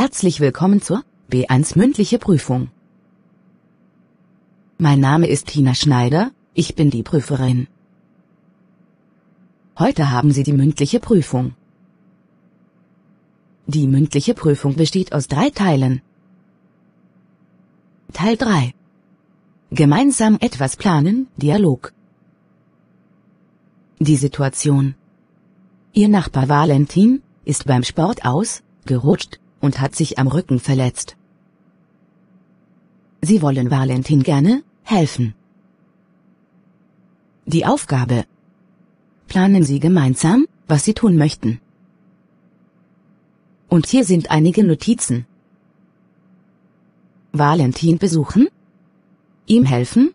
Herzlich willkommen zur B1 mündliche Prüfung. Mein Name ist Tina Schneider, ich bin die Prüferin. Heute haben Sie die mündliche Prüfung. Die mündliche Prüfung besteht aus 3 Teilen. Teil 3. Gemeinsam etwas planen, Dialog. Die Situation. Ihr Nachbar Valentin ist beim Sport ausgerutscht und hat sich am Rücken verletzt. Sie wollen Valentin gerne helfen. Die Aufgabe. Planen Sie gemeinsam, was Sie tun möchten. Und hier sind einige Notizen. Valentin besuchen? Ihm helfen?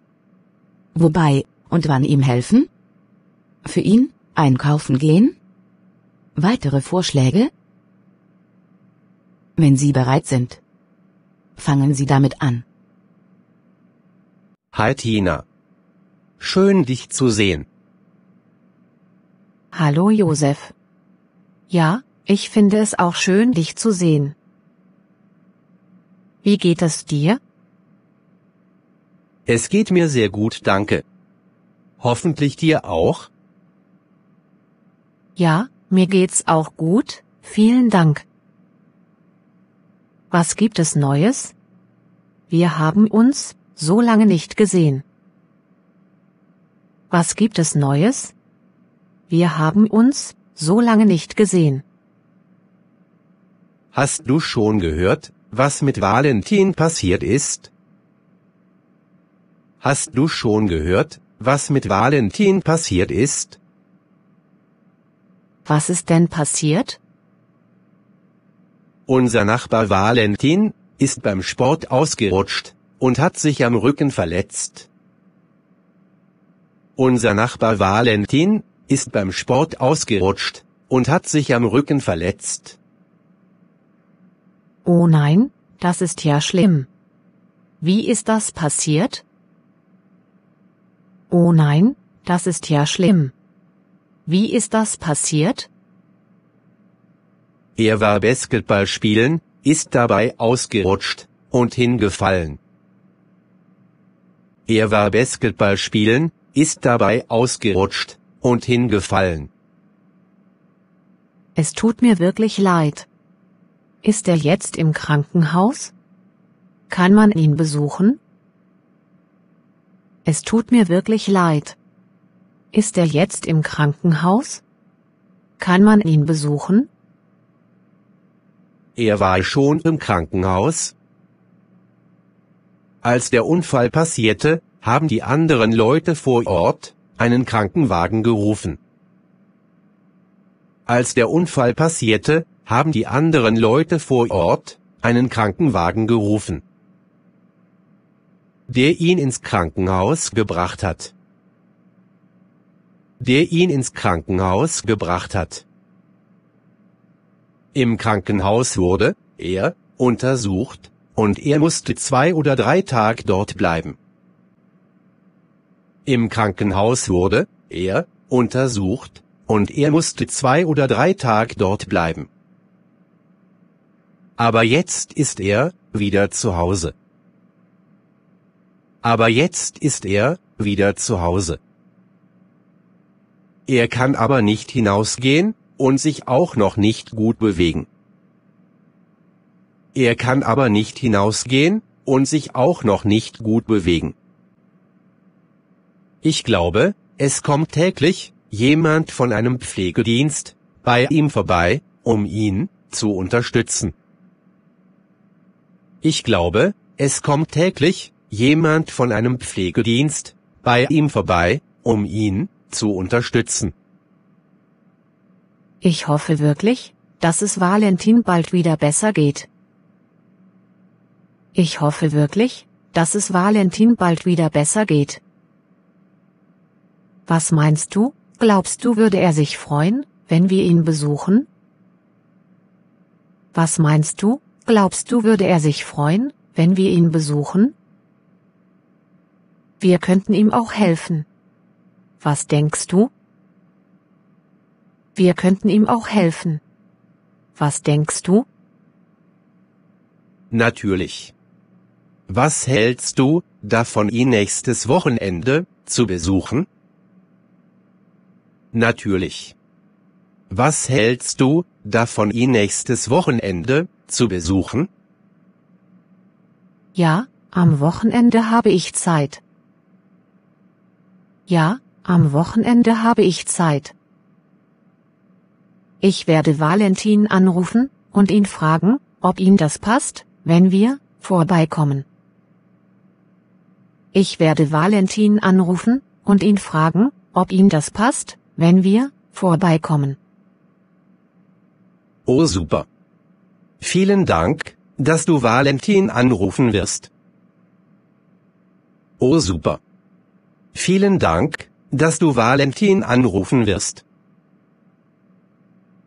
Wobei und wann ihm helfen? Für ihn einkaufen gehen? Weitere Vorschläge? Wenn Sie bereit sind, fangen Sie damit an. Hi Tina. Schön, dich zu sehen. Hallo Josef. Ja, ich finde es auch schön, dich zu sehen. Wie geht es dir? Es geht mir sehr gut, danke. Hoffentlich dir auch? Ja, mir geht's auch gut, vielen Dank. Was gibt es Neues? Wir haben uns so lange nicht gesehen. Was gibt es Neues? Wir haben uns so lange nicht gesehen. Hast du schon gehört, was mit Valentin passiert ist? Hast du schon gehört, was mit Valentin passiert ist? Was ist denn passiert? Unser Nachbar Valentin ist beim Sport ausgerutscht und hat sich am Rücken verletzt. Unser Nachbar Valentin ist beim Sport ausgerutscht und hat sich am Rücken verletzt. Oh nein, das ist ja schlimm. Wie ist das passiert? Oh nein, das ist ja schlimm. Wie ist das passiert? Er war Basketball spielen, ist dabei ausgerutscht und hingefallen. Er war Basketball spielen, ist dabei ausgerutscht und hingefallen. Es tut mir wirklich leid. Ist er jetzt im Krankenhaus? Kann man ihn besuchen? Es tut mir wirklich leid. Ist er jetzt im Krankenhaus? Kann man ihn besuchen? Er war schon im Krankenhaus. Als der Unfall passierte, haben die anderen Leute vor Ort einen Krankenwagen gerufen. Als der Unfall passierte, haben die anderen Leute vor Ort einen Krankenwagen gerufen, der ihn ins Krankenhaus gebracht hat. Der ihn ins Krankenhaus gebracht hat. Im Krankenhaus wurde er untersucht und er musste 2 oder 3 Tage dort bleiben. Im Krankenhaus wurde er untersucht und er musste 2 oder 3 Tage dort bleiben. Aber jetzt ist er wieder zu Hause. Aber jetzt ist er wieder zu Hause. Er kann aber nicht hinausgehen und sich auch noch nicht gut bewegen. Er kann aber nicht hinausgehen und sich auch noch nicht gut bewegen. Ich glaube, es kommt täglich jemand von einem Pflegedienst bei ihm vorbei, um ihn zu unterstützen. Ich glaube, es kommt täglich jemand von einem Pflegedienst bei ihm vorbei, um ihn zu unterstützen. Ich hoffe wirklich, dass es Valentin bald wieder besser geht. Ich hoffe wirklich, dass es Valentin bald wieder besser geht. Was meinst du, glaubst du, würde er sich freuen, wenn wir ihn besuchen? Was meinst du, glaubst du, würde er sich freuen, wenn wir ihn besuchen? Wir könnten ihm auch helfen. Was denkst du? Wir könnten ihm auch helfen. Was denkst du? natürlich. Was hältst du davon, ihn nächstes Wochenende zu besuchen? Natürlich. Was hältst du davon, ihn nächstes Wochenende zu besuchen? Ja, am Wochenende habe ich Zeit. Ja, am Wochenende habe ich Zeit. Ich werde Valentin anrufen und ihn fragen, ob ihm das passt, wenn wir vorbeikommen. Ich werde Valentin anrufen und ihn fragen, ob ihm das passt, wenn wir vorbeikommen. Oh super. Vielen Dank, dass du Valentin anrufen wirst. Oh super. Vielen Dank, dass du Valentin anrufen wirst.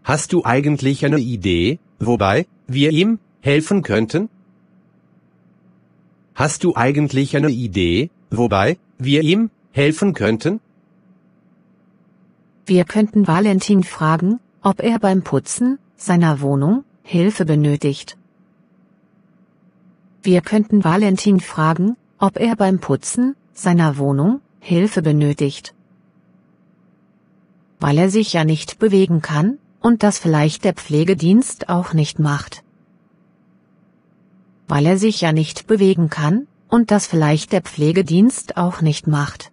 Hast du eigentlich eine Idee, wobei wir ihm helfen könnten? Hast du eigentlich eine Idee, wobei wir ihm helfen könnten? Wir könnten Valentin fragen, ob er beim Putzen seiner Wohnung Hilfe benötigt. Wir könnten Valentin fragen, ob er beim Putzen seiner Wohnung Hilfe benötigt. Weil er sich ja nicht bewegen kann und das vielleicht der Pflegedienst auch nicht macht. Weil er sich ja nicht bewegen kann und das vielleicht der Pflegedienst auch nicht macht.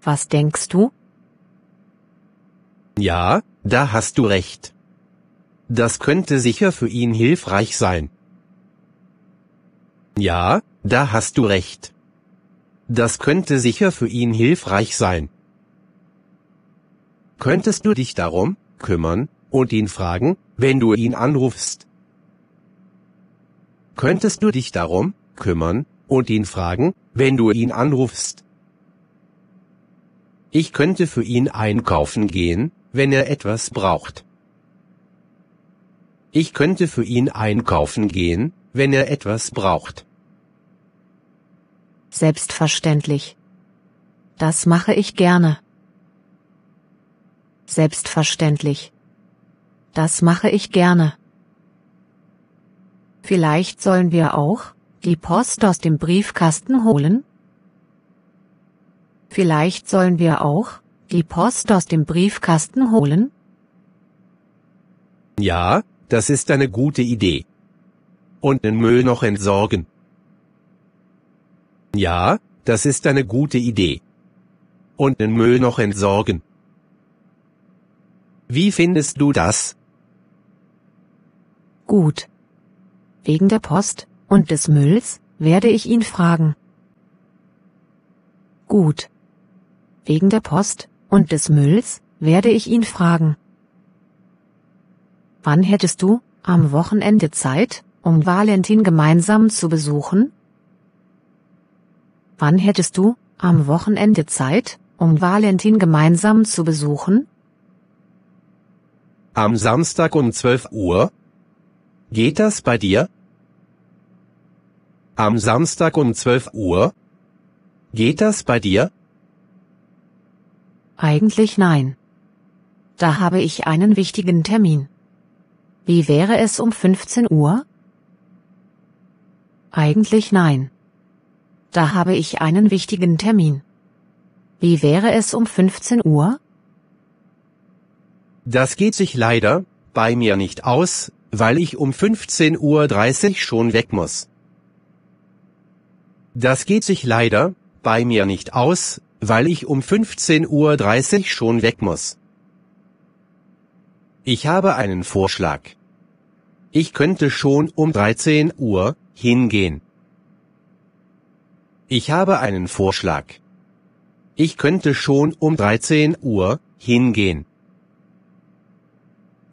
Was denkst du? Ja, da hast du recht. Das könnte sicher für ihn hilfreich sein. Ja, da hast du recht. Das könnte sicher für ihn hilfreich sein. Könntest du dich darum kümmern und ihn fragen, wenn du ihn anrufst? Könntest du dich darum kümmern und ihn fragen, wenn du ihn anrufst? Ich könnte für ihn einkaufen gehen, wenn er etwas braucht. Ich könnte für ihn einkaufen gehen, wenn er etwas braucht. Selbstverständlich. Das mache ich gerne. Selbstverständlich. Das mache ich gerne. Vielleicht sollen wir auch die Post aus dem Briefkasten holen? Vielleicht sollen wir auch die Post aus dem Briefkasten holen? Ja, das ist eine gute Idee. Und den Müll noch entsorgen. Ja, das ist eine gute Idee. Und den Müll noch entsorgen. Wie findest du das? Gut. Wegen der Post und des Mülls werde ich ihn fragen. Gut. Wegen der Post und des Mülls werde ich ihn fragen. Wann hättest du am Wochenende Zeit, um Valentin gemeinsam zu besuchen? Wann hättest du am Wochenende Zeit, um Valentin gemeinsam zu besuchen? Am Samstag um 12 Uhr? Geht das bei dir? Am Samstag um 12 Uhr? Geht das bei dir? Eigentlich nein. Da habe ich einen wichtigen Termin. Wie wäre es um 15 Uhr? Eigentlich nein. Da habe ich einen wichtigen Termin. Wie wäre es um 15 Uhr? Das geht sich leider bei mir nicht aus, weil ich um 15:30 Uhr schon weg muss. Das geht sich leider bei mir nicht aus, weil ich um 15:30 Uhr schon weg muss. Ich habe einen Vorschlag. Ich könnte schon um 13 Uhr hingehen. Ich habe einen Vorschlag. Ich könnte schon um 13 Uhr hingehen.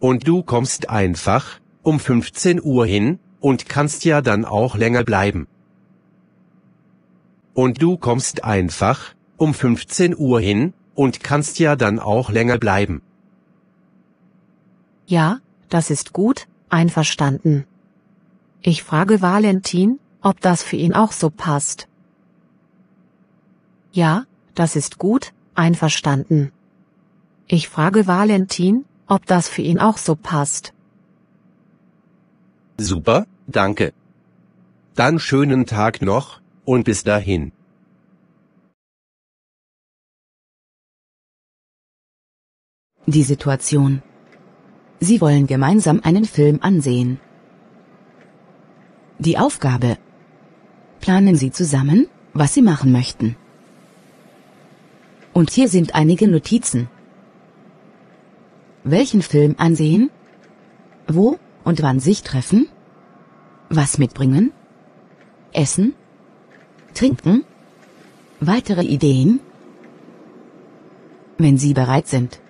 Und du kommst einfach um 15 Uhr hin und kannst ja dann auch länger bleiben. Und du kommst einfach um 15 Uhr hin und kannst ja dann auch länger bleiben. Ja, das ist gut, einverstanden. Ich frage Valentin, ob das für ihn auch so passt. Ja, das ist gut, einverstanden. Ich frage Valentin, ob das für ihn auch so passt. Super, danke. Dann schönen Tag noch, und bis dahin. Die Situation. Sie wollen gemeinsam einen Film ansehen. Die Aufgabe. Planen Sie zusammen, was Sie machen möchten. Und hier sind einige Notizen. Welchen Film ansehen? Wo und wann sich treffen? Was mitbringen? Essen? Trinken? Weitere Ideen? Wenn Sie bereit sind,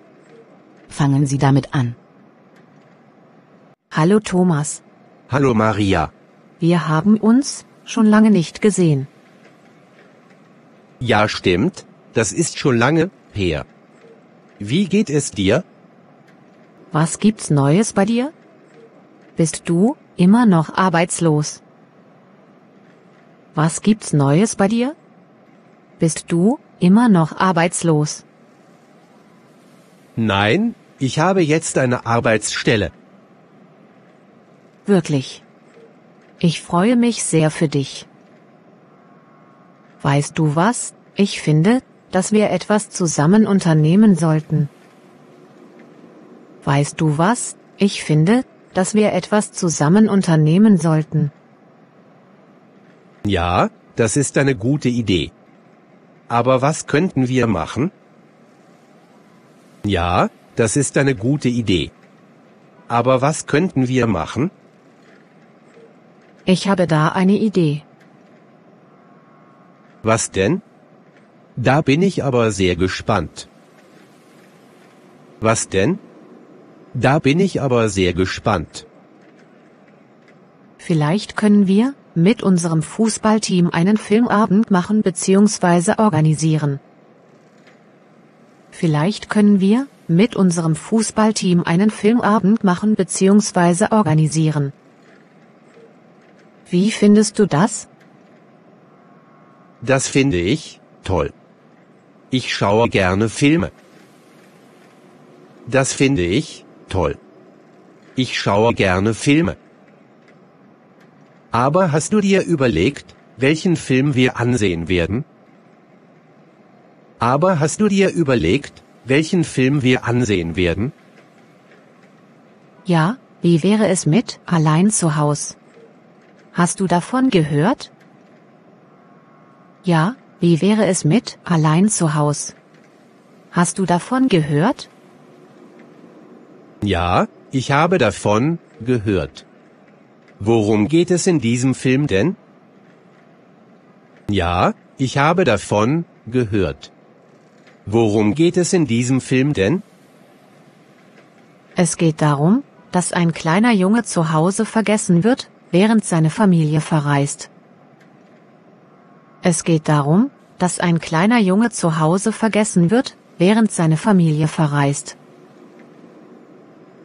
fangen Sie damit an. Hallo Thomas. Hallo Maria. Wir haben uns schon lange nicht gesehen. Ja, stimmt. Das ist schon lange her. Wie geht es dir? Was gibt's Neues bei dir? Bist du immer noch arbeitslos? Was gibt's Neues bei dir? Bist du immer noch arbeitslos? Nein, ich habe jetzt eine Arbeitsstelle. Wirklich. Ich freue mich sehr für dich. Weißt du was? Ich finde, dass wir etwas zusammen unternehmen sollten. Weißt du was? Ich finde, dass wir etwas zusammen unternehmen sollten. Ja, das ist eine gute Idee. Aber was könnten wir machen? Ja, das ist eine gute Idee. Aber was könnten wir machen? Ich habe da eine Idee. Was denn? Da bin ich aber sehr gespannt. Was denn? Da bin ich aber sehr gespannt. Vielleicht können wir mit unserem Fußballteam einen Filmabend machen bzw. organisieren. Vielleicht können wir mit unserem Fußballteam einen Filmabend machen bzw. organisieren. Wie findest du das? Das finde ich toll. Ich schaue gerne Filme. Das finde ich toll. Ich schaue gerne Filme. Aber hast du dir überlegt, welchen Film wir ansehen werden? Aber hast du dir überlegt, welchen Film wir ansehen werden? Ja, wie wäre es mit Allein zu Haus? Hast du davon gehört? Ja. Wie wäre es mit Allein zu Haus? Hast du davon gehört? Ja, ich habe davon gehört. Worum geht es in diesem Film denn? Ja, ich habe davon gehört. Worum geht es in diesem Film denn? Es geht darum, dass ein kleiner Junge zu Hause vergessen wird, während seine Familie verreist. Es geht darum, dass ein kleiner Junge zu Hause vergessen wird, während seine Familie verreist.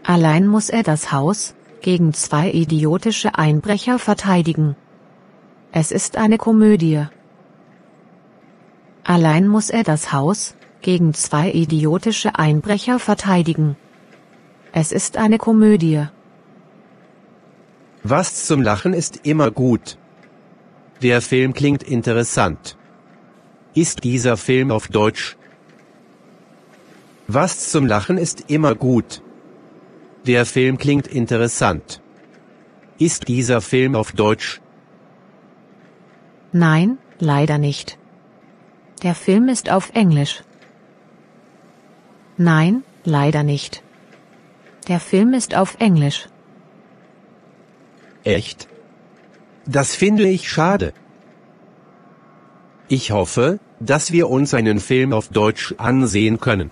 Allein muss er das Haus gegen zwei idiotische Einbrecher verteidigen. Es ist eine Komödie. Allein muss er das Haus gegen zwei idiotische Einbrecher verteidigen. Es ist eine Komödie. Was zum Lachen ist immer gut. Der Film klingt interessant. Ist dieser Film auf Deutsch? Was zum Lachen ist immer gut. Der Film klingt interessant. Ist dieser Film auf Deutsch? Nein, leider nicht. Der Film ist auf Englisch. Nein, leider nicht. Der Film ist auf Englisch. Echt? Das finde ich schade. Ich hoffe, dass wir uns einen Film auf Deutsch ansehen können.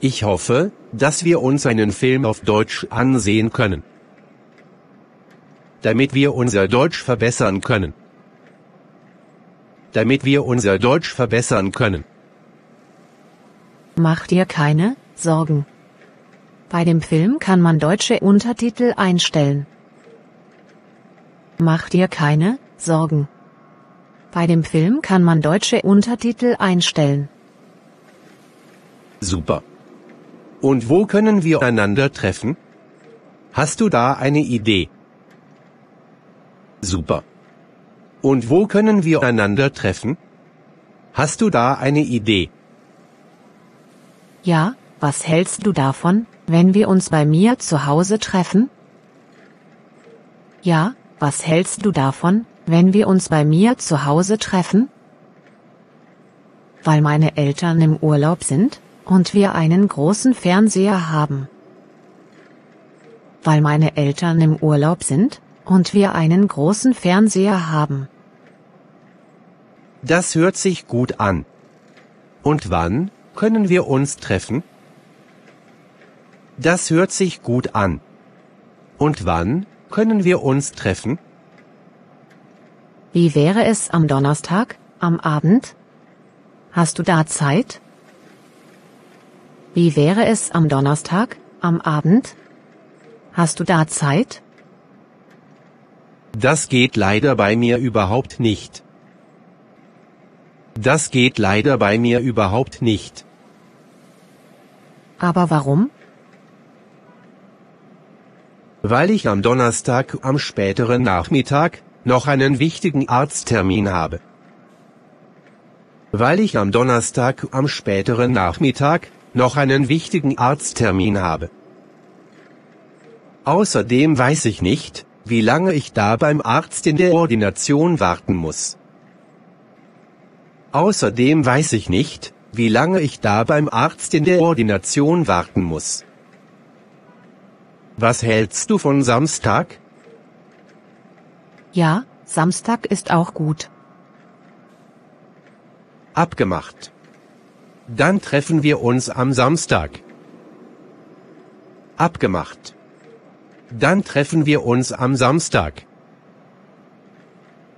Ich hoffe, dass wir uns einen Film auf Deutsch ansehen können. Damit wir unser Deutsch verbessern können. Damit wir unser Deutsch verbessern können. Mach dir keine Sorgen. Bei dem Film kann man deutsche Untertitel einstellen. Mach dir keine Sorgen. Bei dem Film kann man deutsche Untertitel einstellen. Super. Und wo können wir einander treffen? Hast du da eine Idee? Super. Und wo können wir einander treffen? Hast du da eine Idee? Ja, was hältst du davon, wenn wir uns bei mir zu Hause treffen? Ja, was hältst du davon, wenn wir uns bei mir zu Hause treffen? Weil meine Eltern im Urlaub sind und wir einen großen Fernseher haben. Weil meine Eltern im Urlaub sind und wir einen großen Fernseher haben. Das hört sich gut an. Und wann können wir uns treffen? Das hört sich gut an. Und wann können wir uns treffen? Wie wäre es am Donnerstag, am Abend? Hast du da Zeit? Wie wäre es am Donnerstag, am Abend? Hast du da Zeit? Das geht leider bei mir überhaupt nicht. Das geht leider bei mir überhaupt nicht. Aber warum? Weil ich am Donnerstag am späteren Nachmittag noch einen wichtigen Arzttermin habe. Weil ich am Donnerstag am späteren Nachmittag noch einen wichtigen Arzttermin habe. Außerdem weiß ich nicht, wie lange ich da beim Arzt in der Ordination warten muss. Außerdem weiß ich nicht, wie lange ich da beim Arzt in der Ordination warten muss. Was hältst du von Samstag? Ja, Samstag ist auch gut. Abgemacht. Dann treffen wir uns am Samstag. Abgemacht. Dann treffen wir uns am Samstag.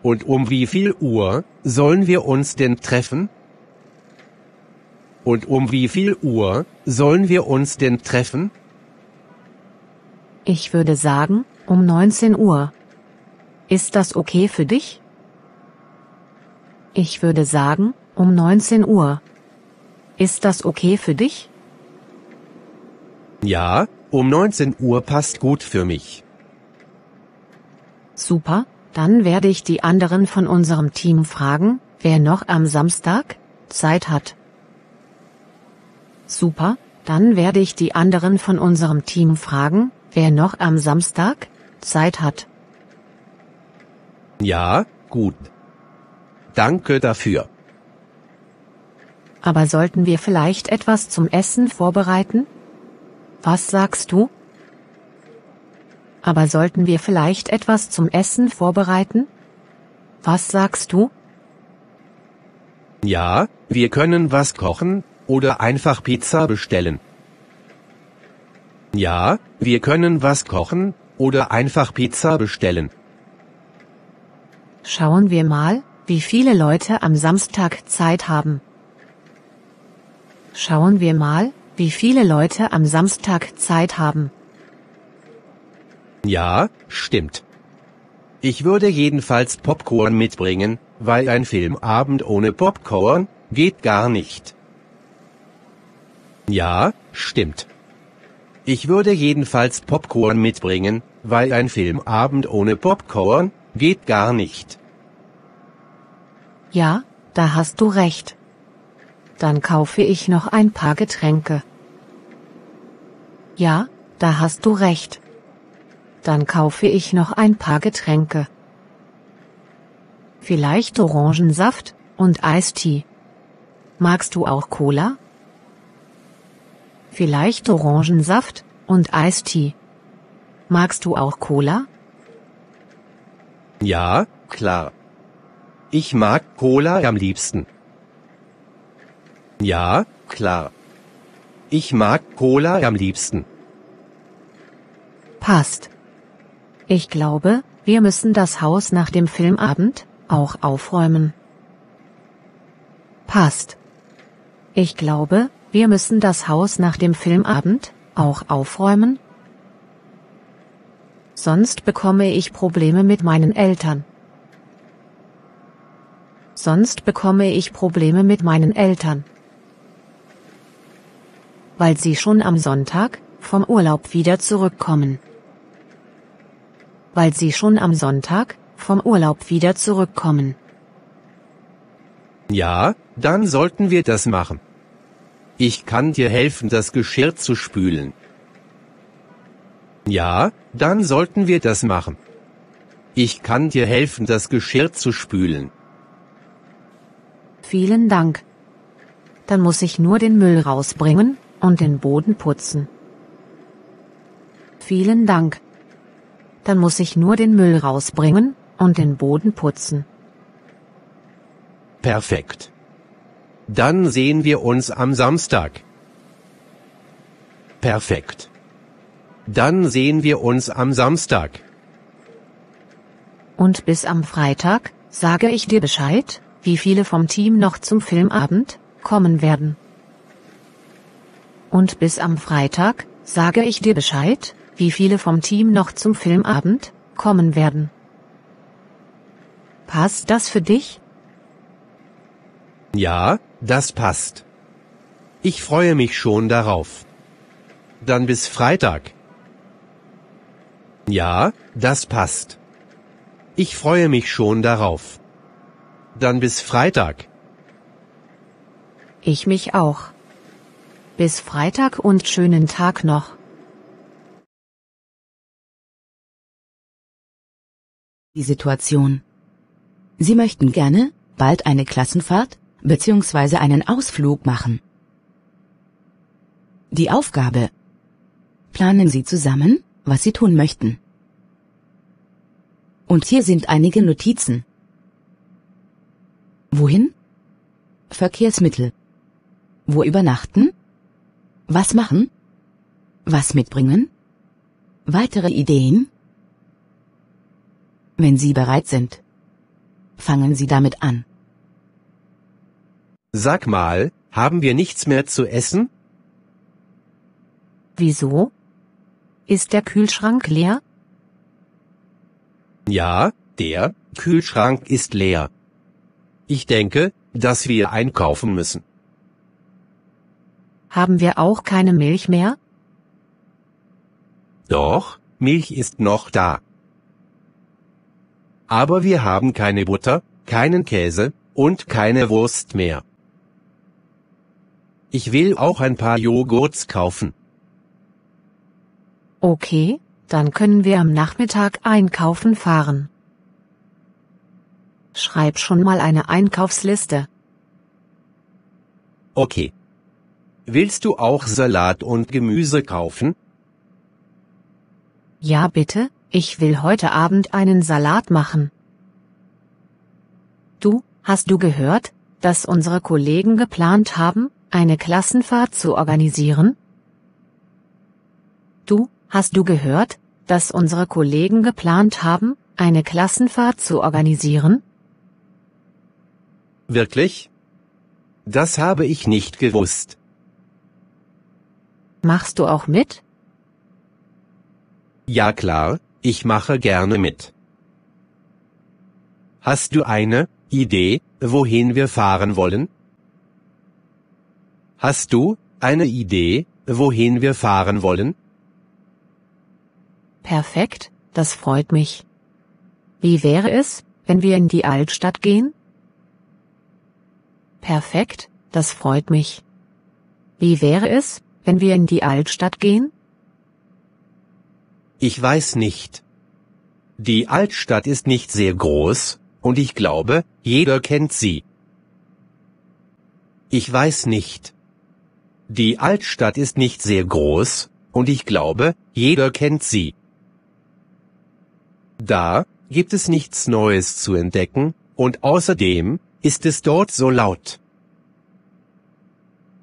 Und um wie viel Uhr sollen wir uns denn treffen? Und um wie viel Uhr sollen wir uns denn treffen? Ich würde sagen, um 19 Uhr. Ist das okay für dich? Ich würde sagen, um 19 Uhr. Ist das okay für dich? Ja, um 19 Uhr passt gut für mich. Super, dann werde ich die anderen von unserem Team fragen, wer noch am Samstag Zeit hat. Super, dann werde ich die anderen von unserem Team fragen, wer noch am Samstag Zeit hat. Ja, gut. Danke dafür. Aber sollten wir vielleicht etwas zum Essen vorbereiten? Was sagst du? Aber sollten wir vielleicht etwas zum Essen vorbereiten? Was sagst du? Ja, wir können was kochen oder einfach Pizza bestellen. Ja, wir können was kochen oder einfach Pizza bestellen. Schauen wir mal, wie viele Leute am Samstag Zeit haben. Schauen wir mal, wie viele Leute am Samstag Zeit haben. Ja, stimmt. Ich würde jedenfalls Popcorn mitbringen, weil ein Filmabend ohne Popcorn geht gar nicht. Ja, stimmt. Ich würde jedenfalls Popcorn mitbringen, weil ein Filmabend ohne Popcorn geht gar nicht. Ja, da hast du recht. Dann kaufe ich noch ein paar Getränke. Ja, da hast du recht. Dann kaufe ich noch ein paar Getränke. Vielleicht Orangensaft und Eistee. Magst du auch Cola? Vielleicht Orangensaft und Eistee. Magst du auch Cola? Ja, klar. Ich mag Cola am liebsten. Ja, klar. Ich mag Cola am liebsten. Passt. Ich glaube, wir müssen das Haus nach dem Filmabend auch aufräumen. Passt. Ich glaube, wir müssen das Haus nach dem Filmabend auch aufräumen. Sonst bekomme ich Probleme mit meinen Eltern. Sonst bekomme ich Probleme mit meinen Eltern. Weil sie schon am Sonntag vom Urlaub wieder zurückkommen. weil sie schon am Sonntag vom Urlaub wieder zurückkommen. Ja, dann sollten wir das machen. Ich kann dir helfen, das Geschirr zu spülen. Ja, dann sollten wir das machen. Ich kann dir helfen, das Geschirr zu spülen. Vielen Dank. Dann muss ich nur den Müll rausbringen und den Boden putzen. Vielen Dank. Dann muss ich nur den Müll rausbringen und den Boden putzen. Perfekt. Dann sehen wir uns am Samstag. Perfekt. Dann sehen wir uns am Samstag. Und bis am Freitag sage ich dir Bescheid, wie viele vom Team noch zum Filmabend kommen werden. Und bis am Freitag sage ich dir Bescheid, wie viele vom Team noch zum Filmabend kommen werden. Passt das für dich? Ja, das passt. Ich freue mich schon darauf. Dann bis Freitag. Ja, das passt. Ich freue mich schon darauf. Dann bis Freitag. Ich mich auch. Bis Freitag und schönen Tag noch. Die Situation. Sie möchten gerne bald eine Klassenfahrt bzw. einen Ausflug machen. Die Aufgabe. Planen Sie zusammen, was Sie tun möchten. Und hier sind einige Notizen. Wohin? Verkehrsmittel. Wo übernachten? Was machen? Was mitbringen? Weitere Ideen? Wenn Sie bereit sind, fangen Sie damit an. Sag mal, haben wir nichts mehr zu essen? Wieso? Ist der Kühlschrank leer? Ja, der Kühlschrank ist leer. Ich denke, dass wir einkaufen müssen. Haben wir auch keine Milch mehr? Doch, Milch ist noch da. Aber wir haben keine Butter, keinen Käse und keine Wurst mehr. Ich will auch ein paar Joghurts kaufen. Okay, dann können wir am Nachmittag einkaufen fahren. Schreib schon mal eine Einkaufsliste. Okay. Willst du auch Salat und Gemüse kaufen? Ja, bitte, ich will heute Abend einen Salat machen. Du, hast du gehört, dass unsere Kollegen geplant haben, eine Klassenfahrt zu organisieren? Du, hast du gehört, dass unsere Kollegen geplant haben, eine Klassenfahrt zu organisieren? Wirklich? Das habe ich nicht gewusst. Machst du auch mit? Ja klar, ich mache gerne mit. Hast du eine Idee, wohin wir fahren wollen? Hast du eine Idee, wohin wir fahren wollen? Perfekt, das freut mich. Wie wäre es, wenn wir in die Altstadt gehen? Perfekt, das freut mich. Wie wäre es, wenn wir in die Altstadt gehen? Ich weiß nicht. Die Altstadt ist nicht sehr groß, und ich glaube, jeder kennt sie. Ich weiß nicht. Die Altstadt ist nicht sehr groß, und ich glaube, jeder kennt sie. Da gibt es nichts Neues zu entdecken, und außerdem ist es dort so laut.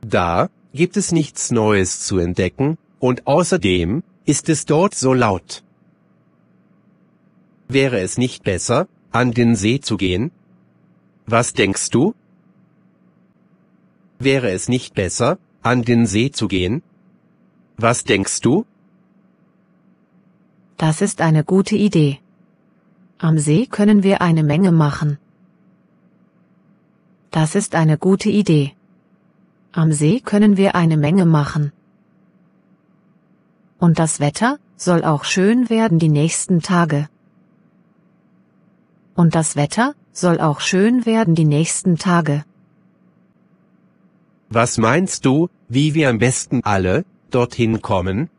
Da gibt es nichts Neues zu entdecken, und außerdem ist es dort so laut. Wäre es nicht besser, an den See zu gehen? Was denkst du? Wäre es nicht besser, an den See zu gehen? Was denkst du? Das ist eine gute Idee. Am See können wir eine Menge machen. Das ist eine gute Idee. Am See können wir eine Menge machen. Und das Wetter soll auch schön werden die nächsten Tage. Und das Wetter soll auch schön werden die nächsten Tage. Was meinst du, wie wir am besten alle dorthin kommen?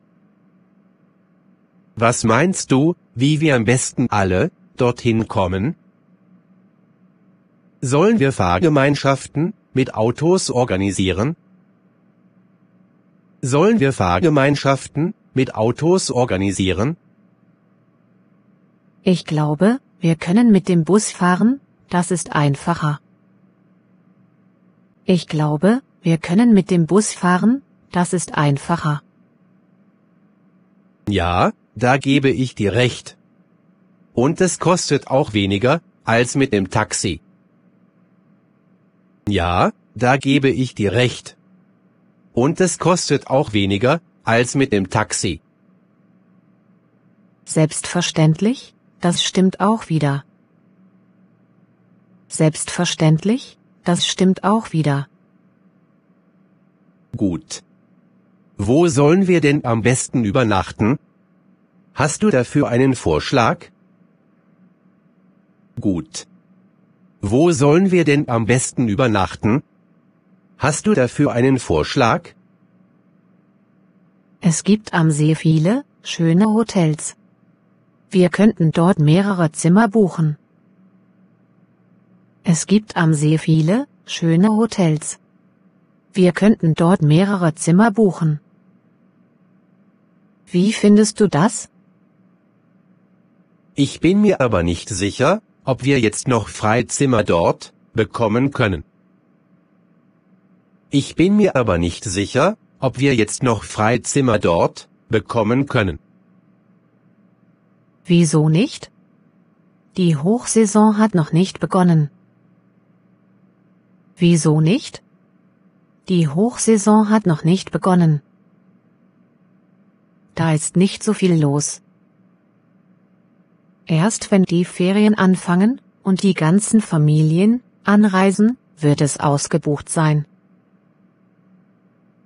Was meinst du, wie wir am besten alle dorthin kommen? Sollen wir Fahrgemeinschaften mit Autos organisieren? Sollen wir Fahrgemeinschaften mit Autos organisieren? Ich glaube, wir können mit dem Bus fahren, das ist einfacher. Ich glaube, wir können mit dem Bus fahren, das ist einfacher. Ja, da gebe ich dir recht. Und es kostet auch weniger, als mit dem Taxi. Ja, da gebe ich dir recht. Und es kostet auch weniger, als mit dem Taxi. Selbstverständlich, das stimmt auch wieder. Selbstverständlich, das stimmt auch wieder. Gut. Wo sollen wir denn am besten übernachten? Hast du dafür einen Vorschlag? Gut. Wo sollen wir denn am besten übernachten? Hast du dafür einen Vorschlag? Es gibt am See viele schöne Hotels. Wir könnten dort mehrere Zimmer buchen. Es gibt am See viele schöne Hotels. Wir könnten dort mehrere Zimmer buchen. Wie findest du das? Ich bin mir aber nicht sicher, ob wir jetzt noch freie Zimmer dort bekommen können. Ich bin mir aber nicht sicher, ob wir jetzt noch freie Zimmer dort bekommen können. Wieso nicht? Die Hochsaison hat noch nicht begonnen. Wieso nicht? Die Hochsaison hat noch nicht begonnen. Da ist nicht so viel los. Erst wenn die Ferien anfangen und die ganzen Familien anreisen, wird es ausgebucht sein.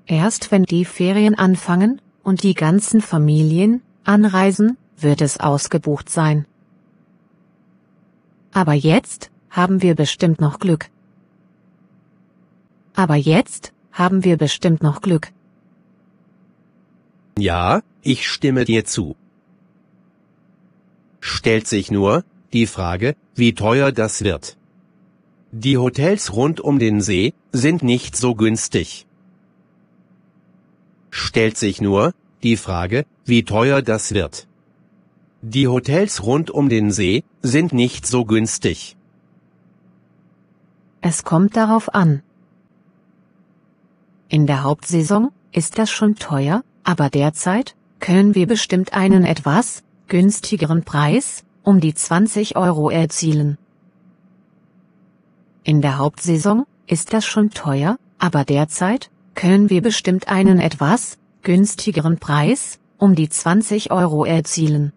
Erst wenn die Ferien anfangen und die ganzen Familien anreisen, wird es ausgebucht sein. Aber jetzt haben wir bestimmt noch Glück. Aber jetzt haben wir bestimmt noch Glück. Ja, ich stimme dir zu. Stellt sich nur die Frage, wie teuer das wird. Die Hotels rund um den See sind nicht so günstig. Stellt sich nur die Frage, wie teuer das wird. Die Hotels rund um den See sind nicht so günstig. Es kommt darauf an. In der Hauptsaison ist das schon teuer, aber derzeit können wir bestimmt einen etwas günstigeren Preis, um die 20 € erzielen. In der Hauptsaison ist das schon teuer, aber derzeit können wir bestimmt einen etwas günstigeren Preis, um die 20 € erzielen.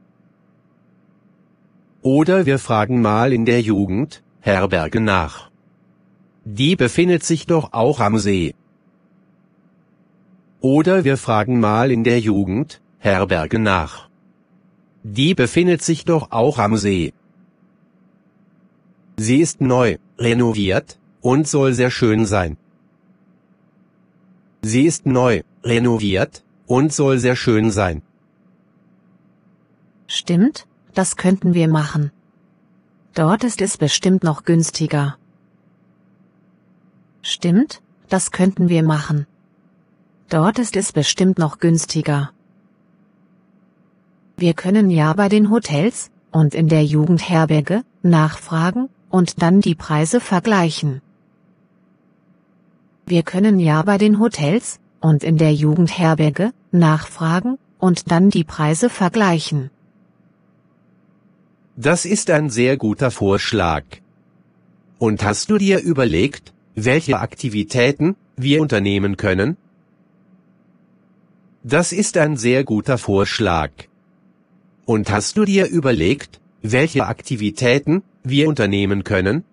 Oder wir fragen mal in der Jugendherberge nach. Die befindet sich doch auch am See. Oder wir fragen mal in der Jugendherberge nach. Die befindet sich doch auch am See. Sie ist neu, renoviert und soll sehr schön sein. Sie ist neu, renoviert und soll sehr schön sein. Stimmt, das könnten wir machen. Dort ist es bestimmt noch günstiger. Stimmt, das könnten wir machen. Dort ist es bestimmt noch günstiger. Wir können ja bei den Hotels und in der Jugendherberge nachfragen und dann die Preise vergleichen. Wir können ja bei den Hotels und in der Jugendherberge nachfragen und dann die Preise vergleichen. Das ist ein sehr guter Vorschlag. Und hast du dir überlegt, welche Aktivitäten wir unternehmen können? Das ist ein sehr guter Vorschlag. Und hast du dir überlegt, welche Aktivitäten wir unternehmen können?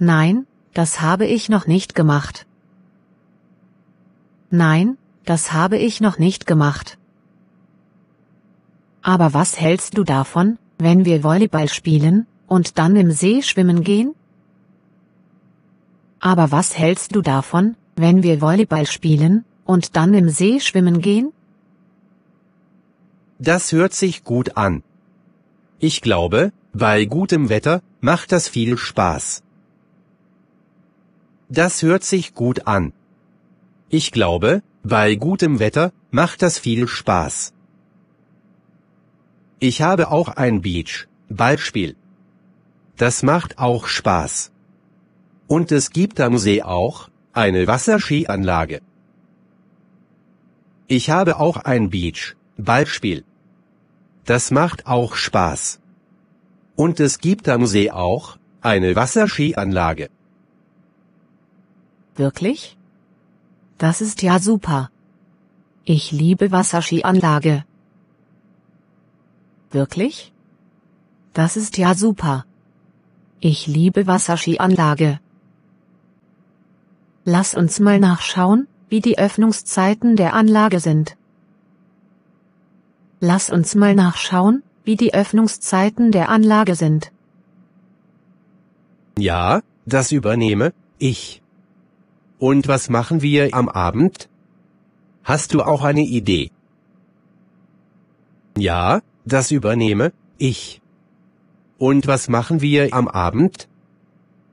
Nein. Das habe ich noch nicht gemacht. Nein, das habe ich noch nicht gemacht. Aber was hältst du davon, wenn wir Volleyball spielen und dann im See schwimmen gehen? Aber was hältst du davon, wenn wir Volleyball spielen und dann im See schwimmen gehen? Das hört sich gut an. Ich glaube, bei gutem Wetter macht das viel Spaß. Das hört sich gut an. Ich glaube, bei gutem Wetter macht das viel Spaß. Ich habe auch ein Beachballspiel. Das macht auch Spaß. Und es gibt am See auch eine Wasserskianlage. Ich habe auch ein Beachballspiel. Das macht auch Spaß. Und es gibt am See auch eine Wasserskianlage. Wirklich? Das ist ja super. Ich liebe Wasserskianlage. Wirklich? Das ist ja super. Ich liebe Wasserskianlage. Lass uns mal nachschauen, wie die Öffnungszeiten der Anlage sind. Lass uns mal nachschauen, wie die Öffnungszeiten der Anlage sind. Ja, das übernehme ich. Und was machen wir am Abend? Hast du auch eine Idee? Ja, das übernehme ich. Und was machen wir am Abend?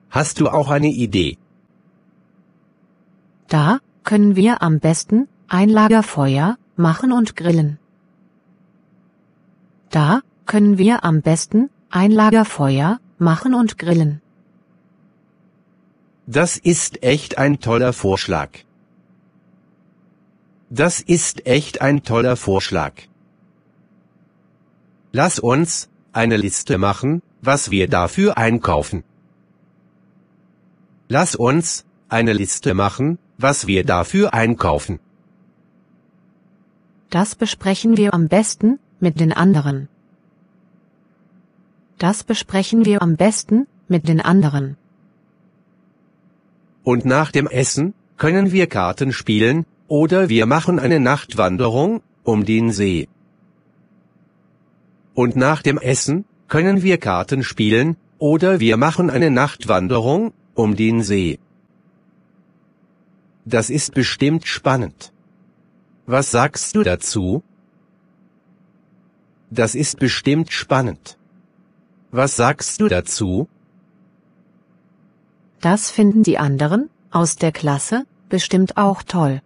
Hast du auch eine Idee? Da können wir am besten ein Lagerfeuer machen und grillen. Da können wir am besten ein Lagerfeuer machen und grillen. Das ist echt ein toller Vorschlag. Das ist echt ein toller Vorschlag. Lass uns eine Liste machen, was wir dafür einkaufen. Lass uns eine Liste machen, was wir dafür einkaufen. Das besprechen wir am besten mit den anderen. Das besprechen wir am besten mit den anderen. Und nach dem Essen können wir Karten spielen, oder wir machen eine Nachtwanderung um den See. Und nach dem Essen können wir Karten spielen, oder wir machen eine Nachtwanderung um den See. Das ist bestimmt spannend. Was sagst du dazu? Das ist bestimmt spannend. Was sagst du dazu? Das finden die anderen aus der Klasse bestimmt auch toll.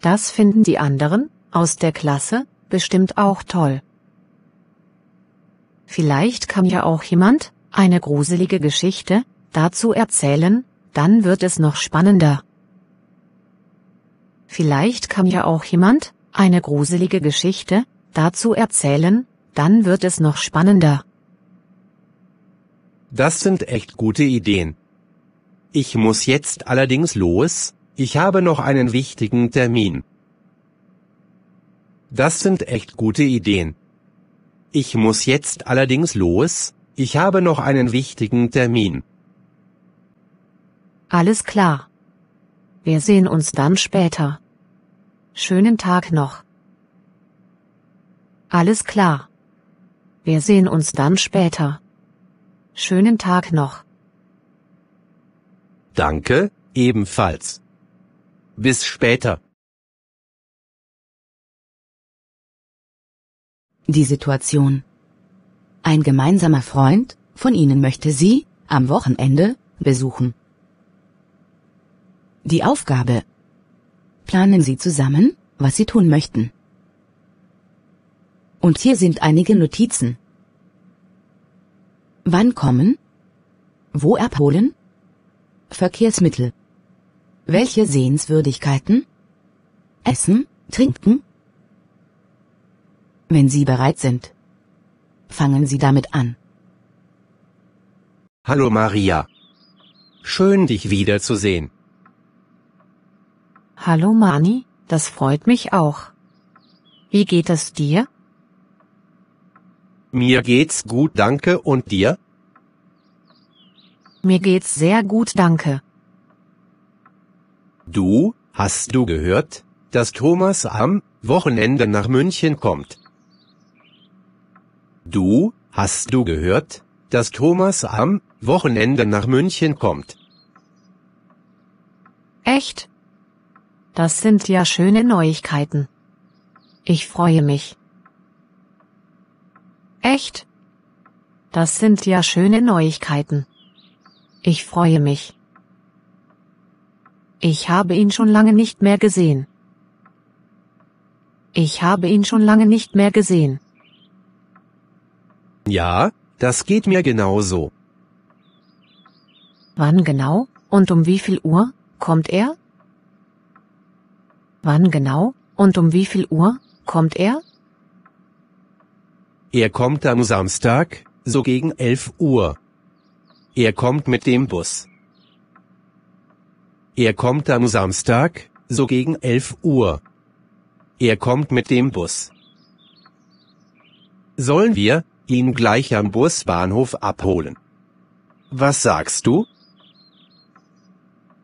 Das finden die anderen aus der Klasse bestimmt auch toll. Vielleicht kann ja auch jemand eine gruselige Geschichte dazu erzählen, dann wird es noch spannender. Vielleicht kann ja auch jemand eine gruselige Geschichte dazu erzählen, dann wird es noch spannender. Das sind echt gute Ideen. Ich muss jetzt allerdings los, ich habe noch einen wichtigen Termin. Das sind echt gute Ideen. Ich muss jetzt allerdings los, ich habe noch einen wichtigen Termin. Alles klar. Wir sehen uns dann später. Schönen Tag noch. Alles klar. Wir sehen uns dann später. Schönen Tag noch. Danke, ebenfalls. Bis später. Die Situation. Ein gemeinsamer Freund von Ihnen möchte Sie am Wochenende besuchen. Die Aufgabe. Planen Sie zusammen, was Sie tun möchten. Und hier sind einige Notizen. Wann kommen? Wo abholen? Verkehrsmittel. Welche Sehenswürdigkeiten? Essen, trinken? Wenn Sie bereit sind, fangen Sie damit an. Hallo Maria. Schön, dich wiederzusehen. Hallo Mani, das freut mich auch. Wie geht es dir? Mir geht's gut, danke, und dir? Mir geht's sehr gut, danke. Du, hast du gehört, dass Thomas am Wochenende nach München kommt? Du, hast du gehört, dass Thomas am Wochenende nach München kommt? Echt? Das sind ja schöne Neuigkeiten. Ich freue mich. Echt? Das sind ja schöne Neuigkeiten. Ich freue mich. Ich habe ihn schon lange nicht mehr gesehen. Ich habe ihn schon lange nicht mehr gesehen. Ja, das geht mir genauso. Wann genau und um wie viel Uhr kommt er? Wann genau und um wie viel Uhr kommt er? Er kommt am Samstag, so gegen 11 Uhr. Er kommt mit dem Bus. Er kommt am Samstag, so gegen 11 Uhr. Er kommt mit dem Bus. Sollen wir ihn gleich am Busbahnhof abholen? Was sagst du?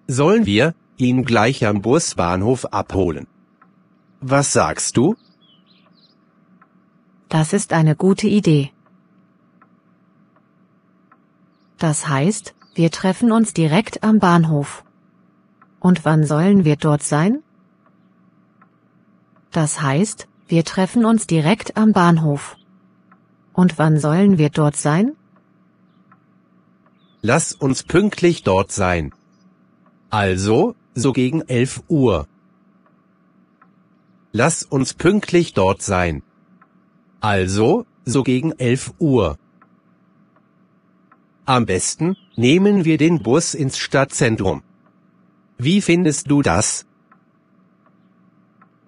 Sollen wir ihn gleich am Busbahnhof abholen? Was sagst du? Das ist eine gute Idee. Das heißt, wir treffen uns direkt am Bahnhof. Und wann sollen wir dort sein? Das heißt, wir treffen uns direkt am Bahnhof. Und wann sollen wir dort sein? Lass uns pünktlich dort sein. Also, so gegen 11 Uhr. Lass uns pünktlich dort sein. Also, so gegen 11 Uhr. Am besten nehmen wir den Bus ins Stadtzentrum. Wie findest du das?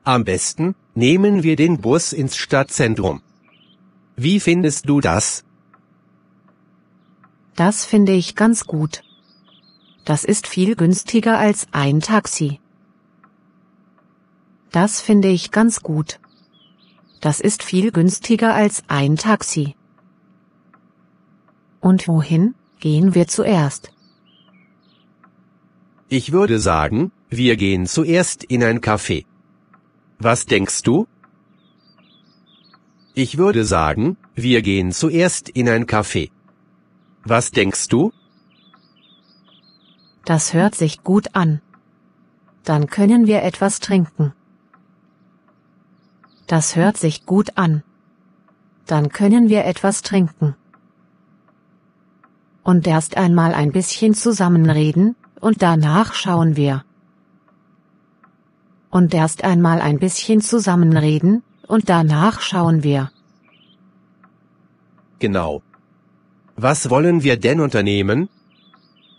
Am besten nehmen wir den Bus ins Stadtzentrum. Wie findest du das? Das finde ich ganz gut. Das ist viel günstiger als ein Taxi. Das finde ich ganz gut. Das ist viel günstiger als ein Taxi. Und wohin gehen wir zuerst? Ich würde sagen, wir gehen zuerst in ein Café. Was denkst du? Ich würde sagen, wir gehen zuerst in ein Café. Was denkst du? Das hört sich gut an. Dann können wir etwas trinken. Das hört sich gut an. Dann können wir etwas trinken. Und erst einmal ein bisschen zusammenreden, und danach schauen wir. Und erst einmal ein bisschen zusammenreden, und danach schauen wir. Genau. Was wollen wir denn unternehmen?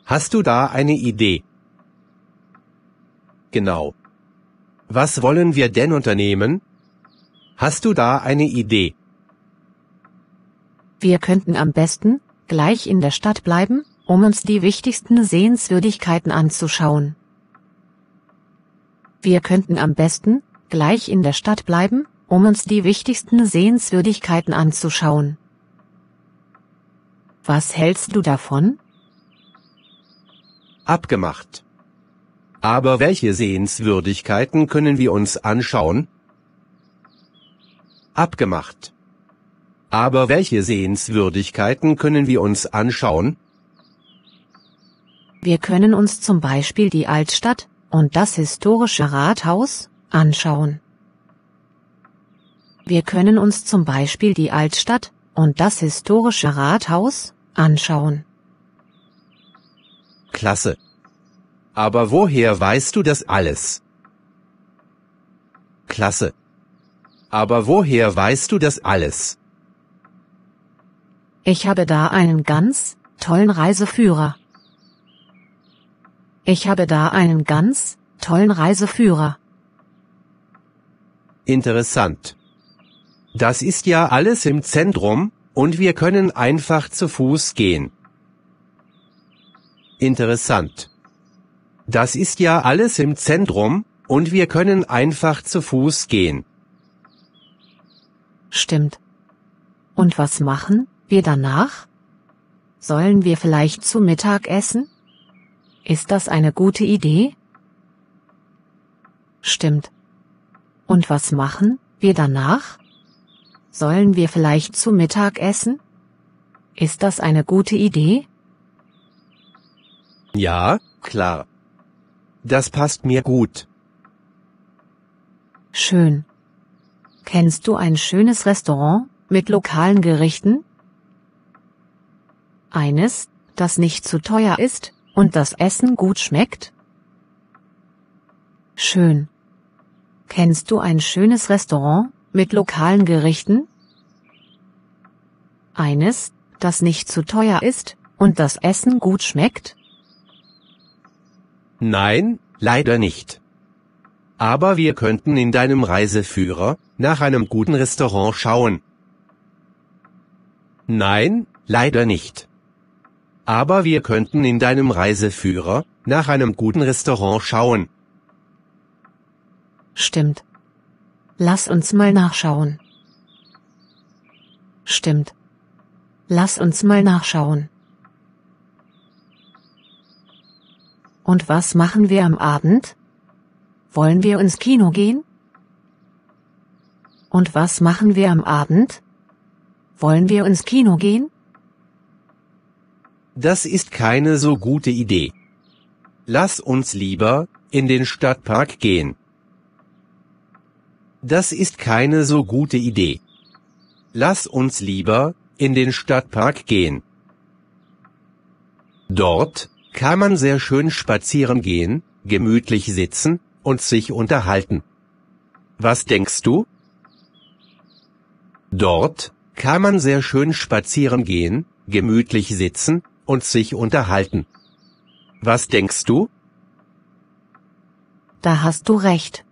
Hast du da eine Idee? Genau. Was wollen wir denn unternehmen? Hast du da eine Idee? Wir könnten am besten gleich in der Stadt bleiben, um uns die wichtigsten Sehenswürdigkeiten anzuschauen. Wir könnten am besten gleich in der Stadt bleiben, um uns die wichtigsten Sehenswürdigkeiten anzuschauen. Was hältst du davon? Abgemacht. Aber welche Sehenswürdigkeiten können wir uns anschauen? Abgemacht. Aber welche Sehenswürdigkeiten können wir uns anschauen? Wir können uns zum Beispiel die Altstadt und das historische Rathaus anschauen. Wir können uns zum Beispiel die Altstadt und das historische Rathaus anschauen. Klasse. Aber woher weißt du das alles? Klasse. Aber woher weißt du das alles? Ich habe da einen ganz tollen Reiseführer. Ich habe da einen ganz tollen Reiseführer. Interessant. Das ist ja alles im Zentrum, und wir können einfach zu Fuß gehen. Interessant. Das ist ja alles im Zentrum, und wir können einfach zu Fuß gehen. Stimmt. Und was machen wir danach? Sollen wir vielleicht zu Mittag essen? Ist das eine gute Idee? Stimmt. Und was machen wir danach? Sollen wir vielleicht zu Mittag essen? Ist das eine gute Idee? Ja, klar. Das passt mir gut. Schön. Kennst du ein schönes Restaurant mit lokalen Gerichten? Eines, das nicht zu teuer ist und das Essen gut schmeckt? Schön. Kennst du ein schönes Restaurant mit lokalen Gerichten? Eines, das nicht zu teuer ist und das Essen gut schmeckt? Nein, leider nicht. Aber wir könnten in deinem Reiseführer nach einem guten Restaurant schauen. Nein, leider nicht. Aber wir könnten in deinem Reiseführer nach einem guten Restaurant schauen. Stimmt. Lass uns mal nachschauen. Stimmt. Lass uns mal nachschauen. Und was machen wir am Abend? Wollen wir ins Kino gehen? Und was machen wir am Abend? Wollen wir ins Kino gehen? Das ist keine so gute Idee. Lass uns lieber in den Stadtpark gehen. Das ist keine so gute Idee. Lass uns lieber in den Stadtpark gehen. Dort kann man sehr schön spazieren gehen, gemütlich sitzen und sich unterhalten. Was denkst du? Dort kann man sehr schön spazieren gehen, gemütlich sitzen und sich unterhalten. Was denkst du? Da hast du recht.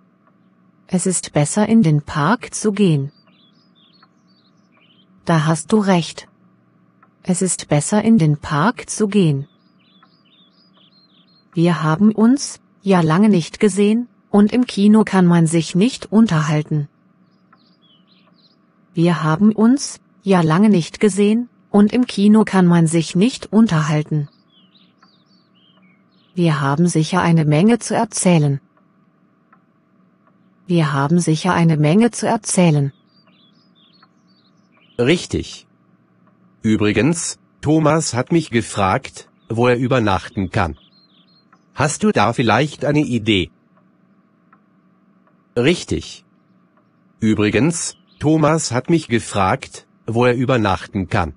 Es ist besser, in den Park zu gehen. Da hast du recht. Es ist besser, in den Park zu gehen. Wir haben uns ja lange nicht gesehen, und im Kino kann man sich nicht unterhalten. Wir haben uns ja lange nicht gesehen, und im Kino kann man sich nicht unterhalten. Wir haben sicher eine Menge zu erzählen. Wir haben sicher eine Menge zu erzählen. Richtig. Übrigens, Thomas hat mich gefragt, wo er übernachten kann. Hast du da vielleicht eine Idee? Richtig. Übrigens, Thomas hat mich gefragt, wo er übernachten kann.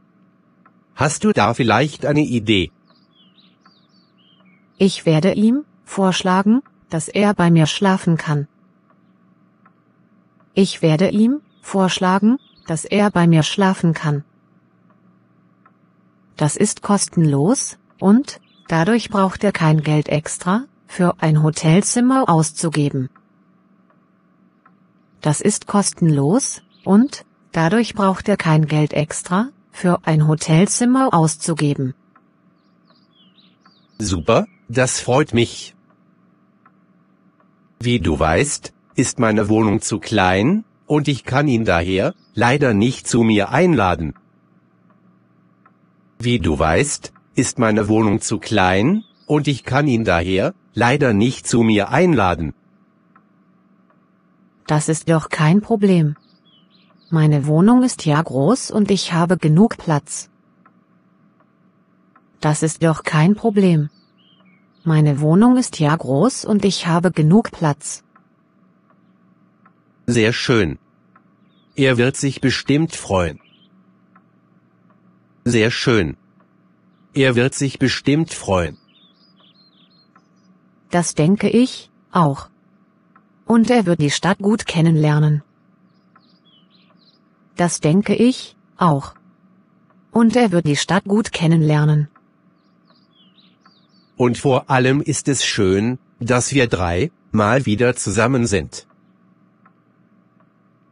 Hast du da vielleicht eine Idee? Ich werde ihm vorschlagen, dass er bei mir schlafen kann. Ich werde ihm vorschlagen, dass er bei mir schlafen kann. Das ist kostenlos, und dadurch braucht er kein Geld extra für ein Hotelzimmer auszugeben. Das ist kostenlos, und dadurch braucht er kein Geld extra für ein Hotelzimmer auszugeben. Super, das freut mich. Wie du weißt, ist meine Wohnung zu klein, und ich kann ihn daher leider nicht zu mir einladen. Wie du weißt, ist meine Wohnung zu klein, und ich kann ihn daher leider nicht zu mir einladen. Das ist doch kein Problem. Meine Wohnung ist ja groß und ich habe genug Platz. Das ist doch kein Problem. Meine Wohnung ist ja groß und ich habe genug Platz. Sehr schön. Er wird sich bestimmt freuen. Sehr schön. Er wird sich bestimmt freuen. Das denke ich auch. Und er wird die Stadt gut kennenlernen. Das denke ich auch. Und er wird die Stadt gut kennenlernen. Und vor allem ist es schön, dass wir drei mal wieder zusammen sind.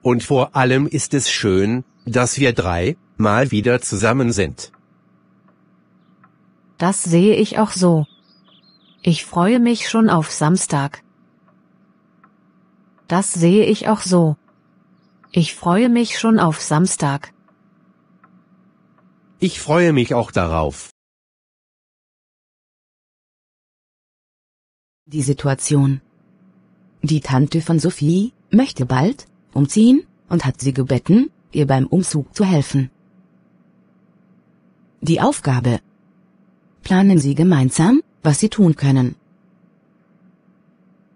Und vor allem ist es schön, dass wir drei mal wieder zusammen sind. Das sehe ich auch so. Ich freue mich schon auf Samstag. Das sehe ich auch so. Ich freue mich schon auf Samstag. Ich freue mich auch darauf. Die Situation. Die Tante von Sophie möchte bald umziehen, und hat sie gebeten, ihr beim Umzug zu helfen. Die Aufgabe: Planen Sie gemeinsam, was Sie tun können.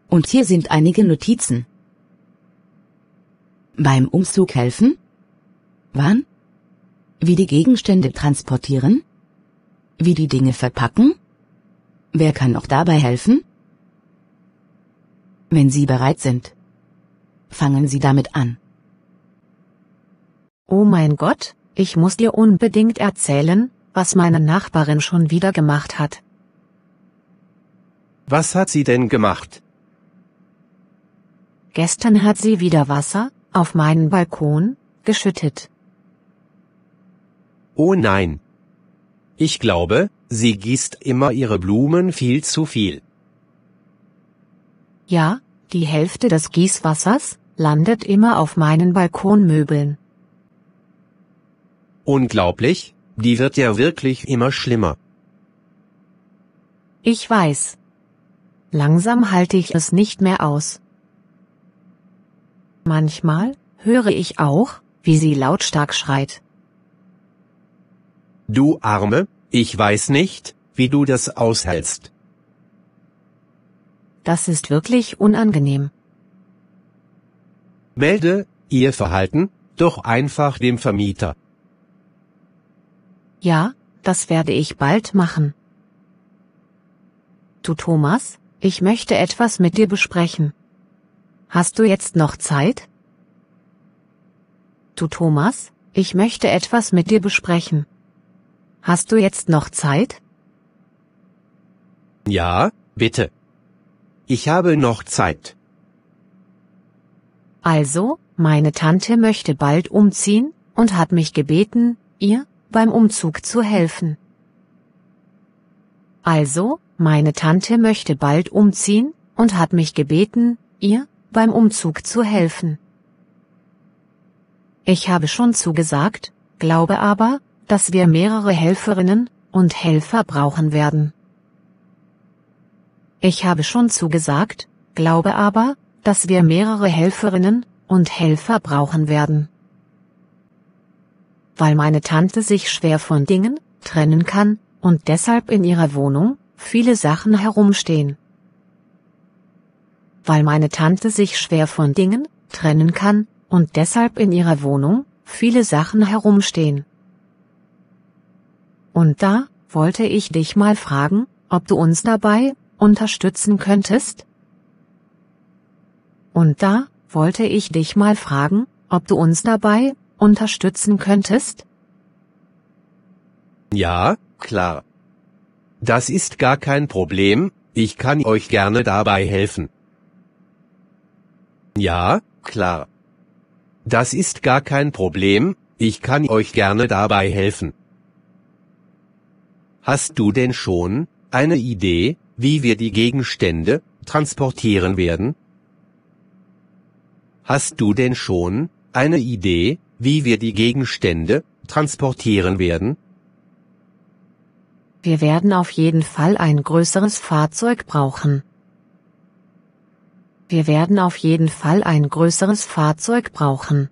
Und hier sind einige Notizen. Beim Umzug helfen? Wann? Wie die Gegenstände transportieren? Wie die Dinge verpacken? Wer kann noch dabei helfen? Wenn Sie bereit sind, fangen Sie damit an. Oh mein Gott, ich muss dir unbedingt erzählen, was meine Nachbarin schon wieder gemacht hat. Was hat sie denn gemacht? Gestern hat sie wieder Wasser auf meinen Balkon geschüttet. Oh nein. Ich glaube, sie gießt immer ihre Blumen viel zu viel. Ja, die Hälfte des Gießwassers landet immer auf meinen Balkonmöbeln. Unglaublich, die wird ja wirklich immer schlimmer. Ich weiß. Langsam halte ich es nicht mehr aus. Manchmal höre ich auch, wie sie lautstark schreit. Du Arme, ich weiß nicht, wie du das aushältst. Das ist wirklich unangenehm. Melde ihr Verhalten doch einfach dem Vermieter. Ja, das werde ich bald machen. Du Thomas, ich möchte etwas mit dir besprechen. Hast du jetzt noch Zeit? Du Thomas, ich möchte etwas mit dir besprechen. Hast du jetzt noch Zeit? Ja, bitte. Ich habe noch Zeit. Also, meine Tante möchte bald umziehen und hat mich gebeten, ihr beim Umzug zu helfen. Also, meine Tante möchte bald umziehen und hat mich gebeten, ihr beim Umzug zu helfen. Ich habe schon zugesagt, glaube aber, dass wir mehrere Helferinnen und Helfer brauchen werden. Ich habe schon zugesagt, glaube aber, dass wir mehrere Helferinnen und Helfer brauchen werden. Weil meine Tante sich schwer von Dingen trennen kann und deshalb in ihrer Wohnung viele Sachen herumstehen. Weil meine Tante sich schwer von Dingen trennen kann und deshalb in ihrer Wohnung viele Sachen herumstehen. Und da wollte ich dich mal fragen, ob du uns dabei unterstützen könntest? Und da wollte ich dich mal fragen, ob du uns dabei unterstützen könntest? Ja, klar. Das ist gar kein Problem, ich kann euch gerne dabei helfen. Ja, klar. Das ist gar kein Problem, ich kann euch gerne dabei helfen. Hast du denn schon eine Idee, wie wir die Gegenstände transportieren werden? Hast du denn schon eine Idee, wie wir die Gegenstände transportieren werden? Wir werden auf jeden Fall ein größeres Fahrzeug brauchen. Wir werden auf jeden Fall ein größeres Fahrzeug brauchen.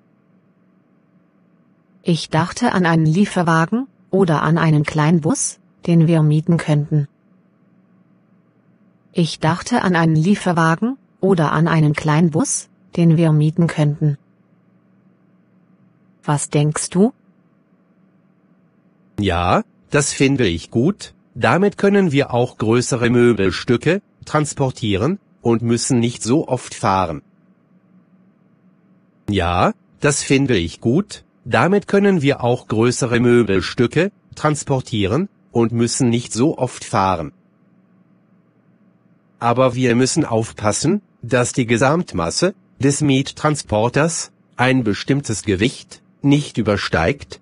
Ich dachte an einen Lieferwagen oder an einen Kleinbus, den wir mieten könnten. Ich dachte an einen Lieferwagen oder an einen Kleinbus, den wir mieten könnten. Was denkst du? Ja, das finde ich gut. Damit können wir auch größere Möbelstücke transportieren und müssen nicht so oft fahren. Ja, das finde ich gut. Damit können wir auch größere Möbelstücke transportieren und müssen nicht so oft fahren. Aber wir müssen aufpassen, dass die Gesamtmasse des Miettransporters ein bestimmtes Gewicht nicht übersteigt.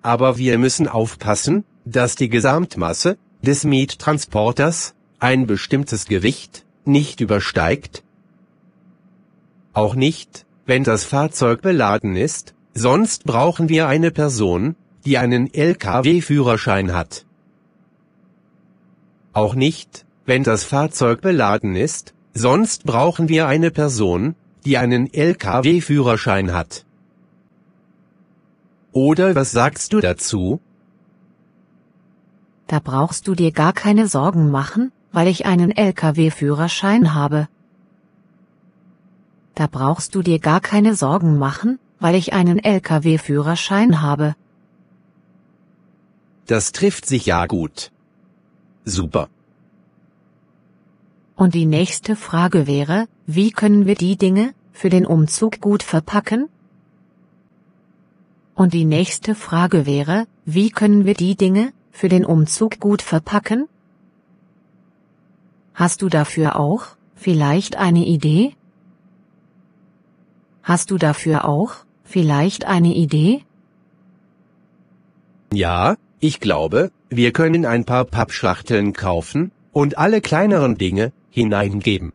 Aber wir müssen aufpassen, dass die Gesamtmasse des Miettransporters ein bestimmtes Gewicht nicht übersteigt. Auch nicht, wenn das Fahrzeug beladen ist, sonst brauchen wir eine Person, die einen LKW-Führerschein hat. Auch nicht, wenn das Fahrzeug beladen ist, sonst brauchen wir eine Person, die einen LKW-Führerschein hat. Oder was sagst du dazu? Da brauchst du dir gar keine Sorgen machen, weil ich einen LKW-Führerschein habe. Da brauchst du dir gar keine Sorgen machen, weil ich einen LKW-Führerschein habe. Das trifft sich ja gut. Super. Und die nächste Frage wäre, wie können wir die Dinge für den Umzug gut verpacken? Und die nächste Frage wäre, wie können wir die Dinge für den Umzug gut verpacken? Hast du dafür auch vielleicht eine Idee? Hast du dafür auch vielleicht eine Idee? Ja, ich glaube, wir können ein paar Pappschachteln kaufen und alle kleineren Dinge hineingeben.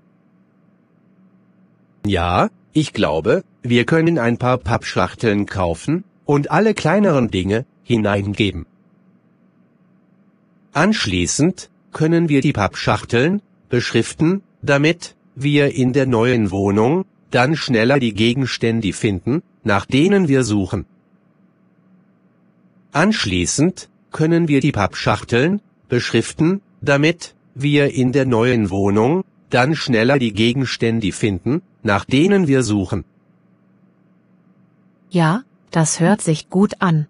Ja, ich glaube, wir können ein paar Pappschachteln kaufen und alle kleineren Dinge hineingeben. Anschließend können wir die Pappschachteln beschriften, damit wir in der neuen Wohnung dann schneller die Gegenstände finden, nach denen wir suchen. Anschließend können wir die Pappschachteln beschriften, damit wir in der neuen Wohnung dann schneller die Gegenstände finden, nach denen wir suchen. Ja, das hört sich gut an.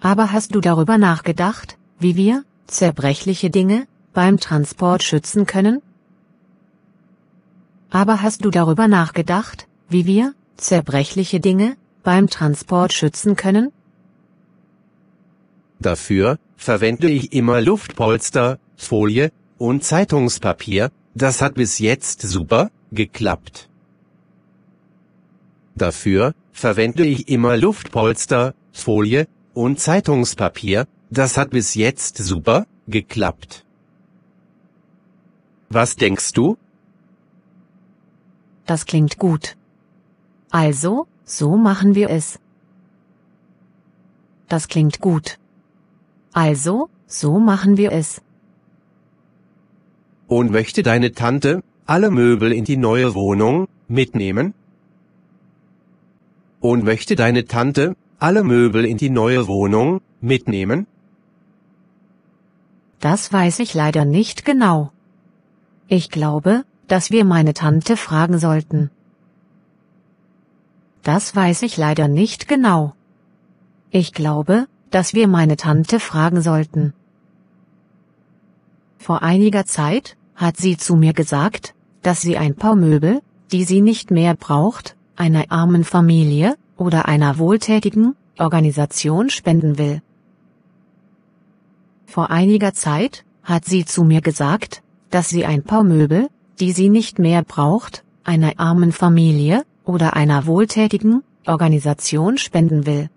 Aber hast du darüber nachgedacht, wie wir zerbrechliche Dinge beim Transport schützen können? Aber hast du darüber nachgedacht, wie wir zerbrechliche Dinge beim Transport schützen können? Dafür verwende ich immer Luftpolster, Folie und Zeitungspapier. Das hat bis jetzt super geklappt. Dafür verwende ich immer Luftpolster, Folie und Zeitungspapier. Das hat bis jetzt super geklappt. Was denkst du? Das klingt gut. Also, so machen wir es. Das klingt gut. Also, so machen wir es. Und möchte deine Tante alle Möbel in die neue Wohnung mitnehmen? Und möchte deine Tante alle Möbel in die neue Wohnung mitnehmen? Das weiß ich leider nicht genau. Ich glaube, dass wir meine Tante fragen sollten. Das weiß ich leider nicht genau. Ich glaube, dass wir meine Tante fragen sollten. Vor einiger Zeit hat sie zu mir gesagt, dass sie ein paar Möbel, die sie nicht mehr braucht, einer armen Familie oder einer wohltätigen Organisation spenden will. Vor einiger Zeit hat sie zu mir gesagt, dass sie ein paar Möbel, die sie nicht mehr braucht, einer armen Familie oder einer wohltätigen Organisation spenden will.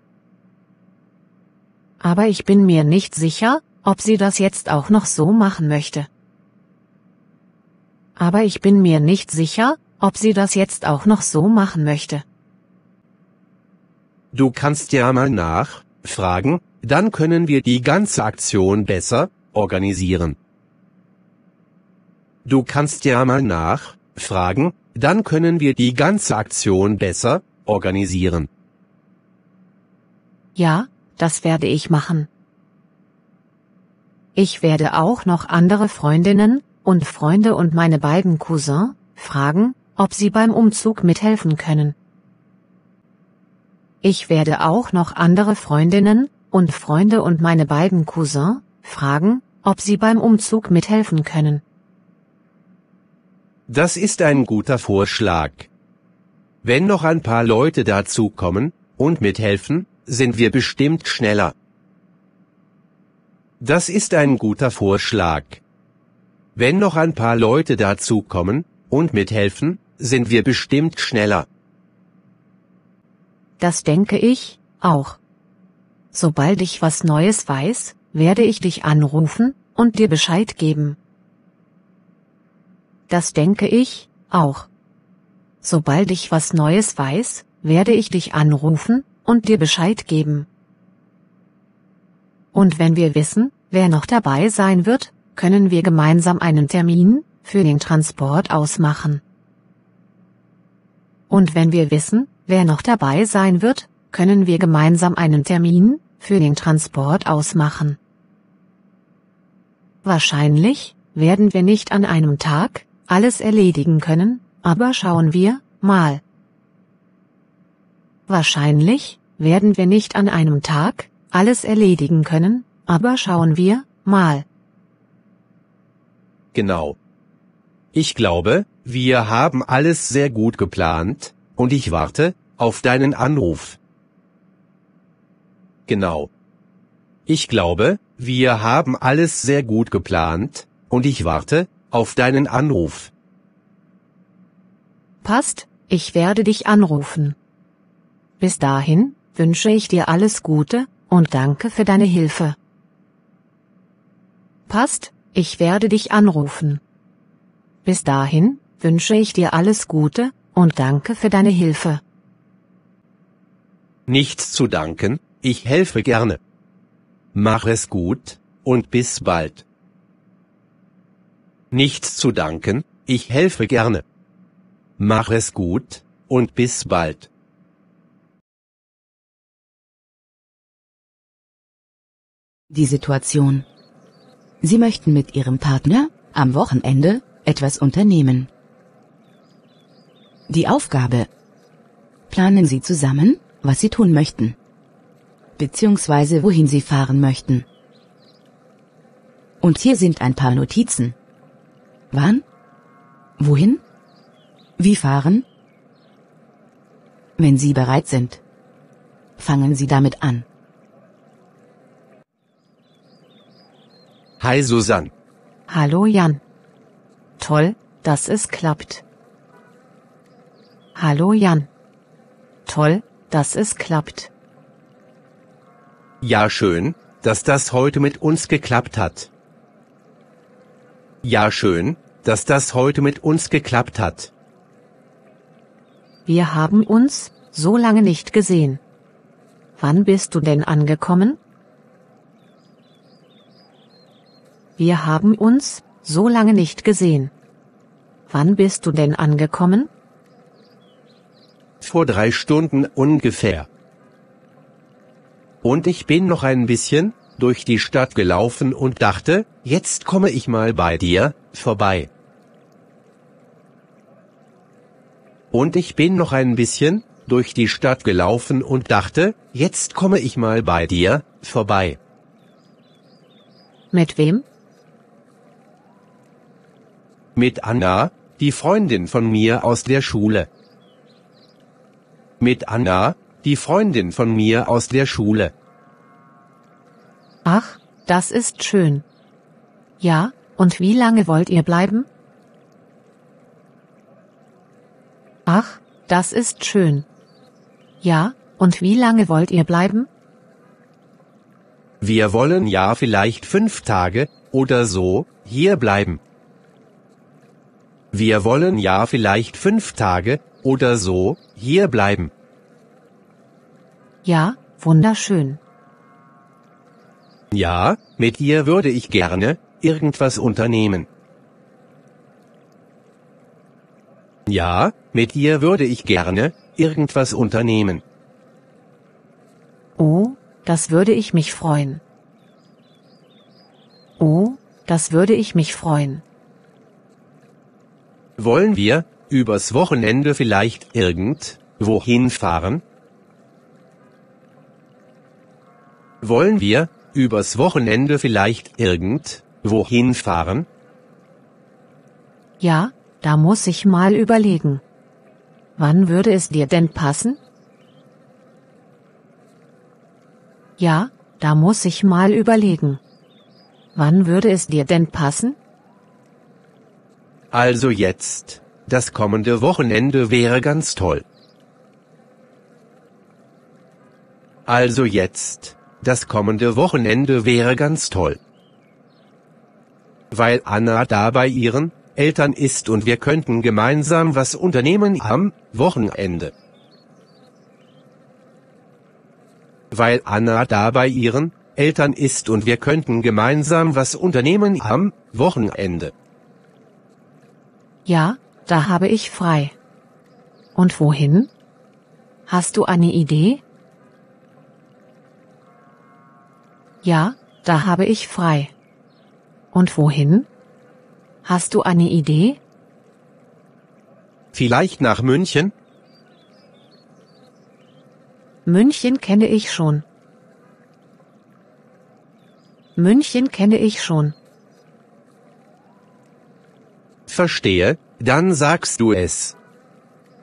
Aber ich bin mir nicht sicher, ob sie das jetzt auch noch so machen möchte. Aber ich bin mir nicht sicher, ob sie das jetzt auch noch so machen möchte. Du kannst ja mal nachfragen, dann können wir die ganze Aktion besser organisieren. Du kannst ja mal nachfragen, dann können wir die ganze Aktion besser organisieren. Ja, das werde ich machen. Ich werde auch noch andere Freundinnen und Freunde und meine beiden Cousins fragen, ob sie beim Umzug mithelfen können. Ich werde auch noch andere Freundinnen und Freunde und meine beiden Cousins fragen, ob sie beim Umzug mithelfen können. Das ist ein guter Vorschlag. Wenn noch ein paar Leute dazukommen und mithelfen, sind wir bestimmt schneller. Das ist ein guter Vorschlag. Wenn noch ein paar Leute dazukommen und mithelfen, sind wir bestimmt schneller. Das denke ich auch. Sobald ich was Neues weiß, werde ich dich anrufen und dir Bescheid geben. Das denke ich auch. Sobald ich was Neues weiß, werde ich dich anrufen und dir Bescheid geben. Und wenn wir wissen, wer noch dabei sein wird, können wir gemeinsam einen Termin für den Transport ausmachen. Und wenn wir wissen, wer noch dabei sein wird, können wir gemeinsam einen Termin für den Transport ausmachen. Wahrscheinlich werden wir nicht an einem Tag alles erledigen können, aber schauen wir mal. Wahrscheinlich werden wir nicht an einem Tag alles erledigen können, aber schauen wir mal. Genau. Ich glaube, wir haben alles sehr gut geplant, und ich warte auf deinen Anruf. Genau. Ich glaube, wir haben alles sehr gut geplant, und ich warte auf deinen Anruf. Passt, ich werde dich anrufen. Bis dahin wünsche ich dir alles Gute und danke für deine Hilfe. Passt, ich werde dich anrufen. Bis dahin wünsche ich dir alles Gute und danke für deine Hilfe. Nichts zu danken, ich helfe gerne. Mach es gut und bis bald. Nichts zu danken, ich helfe gerne. Mach es gut und bis bald. Die Situation. Sie möchten mit Ihrem Partner am Wochenende etwas unternehmen. Die Aufgabe. Planen Sie zusammen, was Sie tun möchten, beziehungsweise wohin Sie fahren möchten. Und hier sind ein paar Notizen. Wann? Wohin? Wie fahren? Wenn Sie bereit sind, fangen Sie damit an. Hi Susanne. Hallo Jan. Toll, dass es klappt. Hallo Jan. Toll, dass es klappt. Ja, schön, dass das heute mit uns geklappt hat. Ja, schön, dass das heute mit uns geklappt hat. Wir haben uns so lange nicht gesehen. Wann bist du denn angekommen? Wir haben uns so lange nicht gesehen. Wann bist du denn angekommen? Vor 3 Stunden ungefähr. Und ich bin noch ein bisschen durch die Stadt gelaufen und dachte, jetzt komme ich mal bei dir vorbei. Und ich bin noch ein bisschen durch die Stadt gelaufen und dachte, jetzt komme ich mal bei dir vorbei. Mit wem? Mit Anna, die Freundin von mir aus der Schule. Mit Anna, die Freundin von mir aus der Schule. Ach, das ist schön. Ja, und wie lange wollt ihr bleiben? Ach, das ist schön. Ja, und wie lange wollt ihr bleiben? Wir wollen ja vielleicht 5 Tage, oder so, hier bleiben. Wir wollen ja vielleicht 5 Tage, oder so, hier bleiben. Ja, wunderschön. Ja, mit dir würde ich gerne irgendwas unternehmen. Ja, mit dir würde ich gerne irgendwas unternehmen. Oh, das würde ich mich freuen. Oh, das würde ich mich freuen. Wollen wir übers Wochenende vielleicht irgendwohin fahren? Wollen wir übers Wochenende vielleicht irgendwohin fahren? Ja, da muss ich mal überlegen. Wann würde es dir denn passen? Ja, da muss ich mal überlegen. Wann würde es dir denn passen? Also jetzt, das kommende Wochenende wäre ganz toll. Also jetzt, das kommende Wochenende wäre ganz toll. Weil Anna da bei ihren Eltern ist und wir könnten gemeinsam was unternehmen am Wochenende. Weil Anna da bei ihren Eltern ist und wir könnten gemeinsam was unternehmen am Wochenende. Ja, da habe ich frei. Und wohin? Hast du eine Idee? Ja, da habe ich frei. Und wohin? Hast du eine Idee? Vielleicht nach München? München kenne ich schon. München kenne ich schon. Verstehe, dann sagst du es.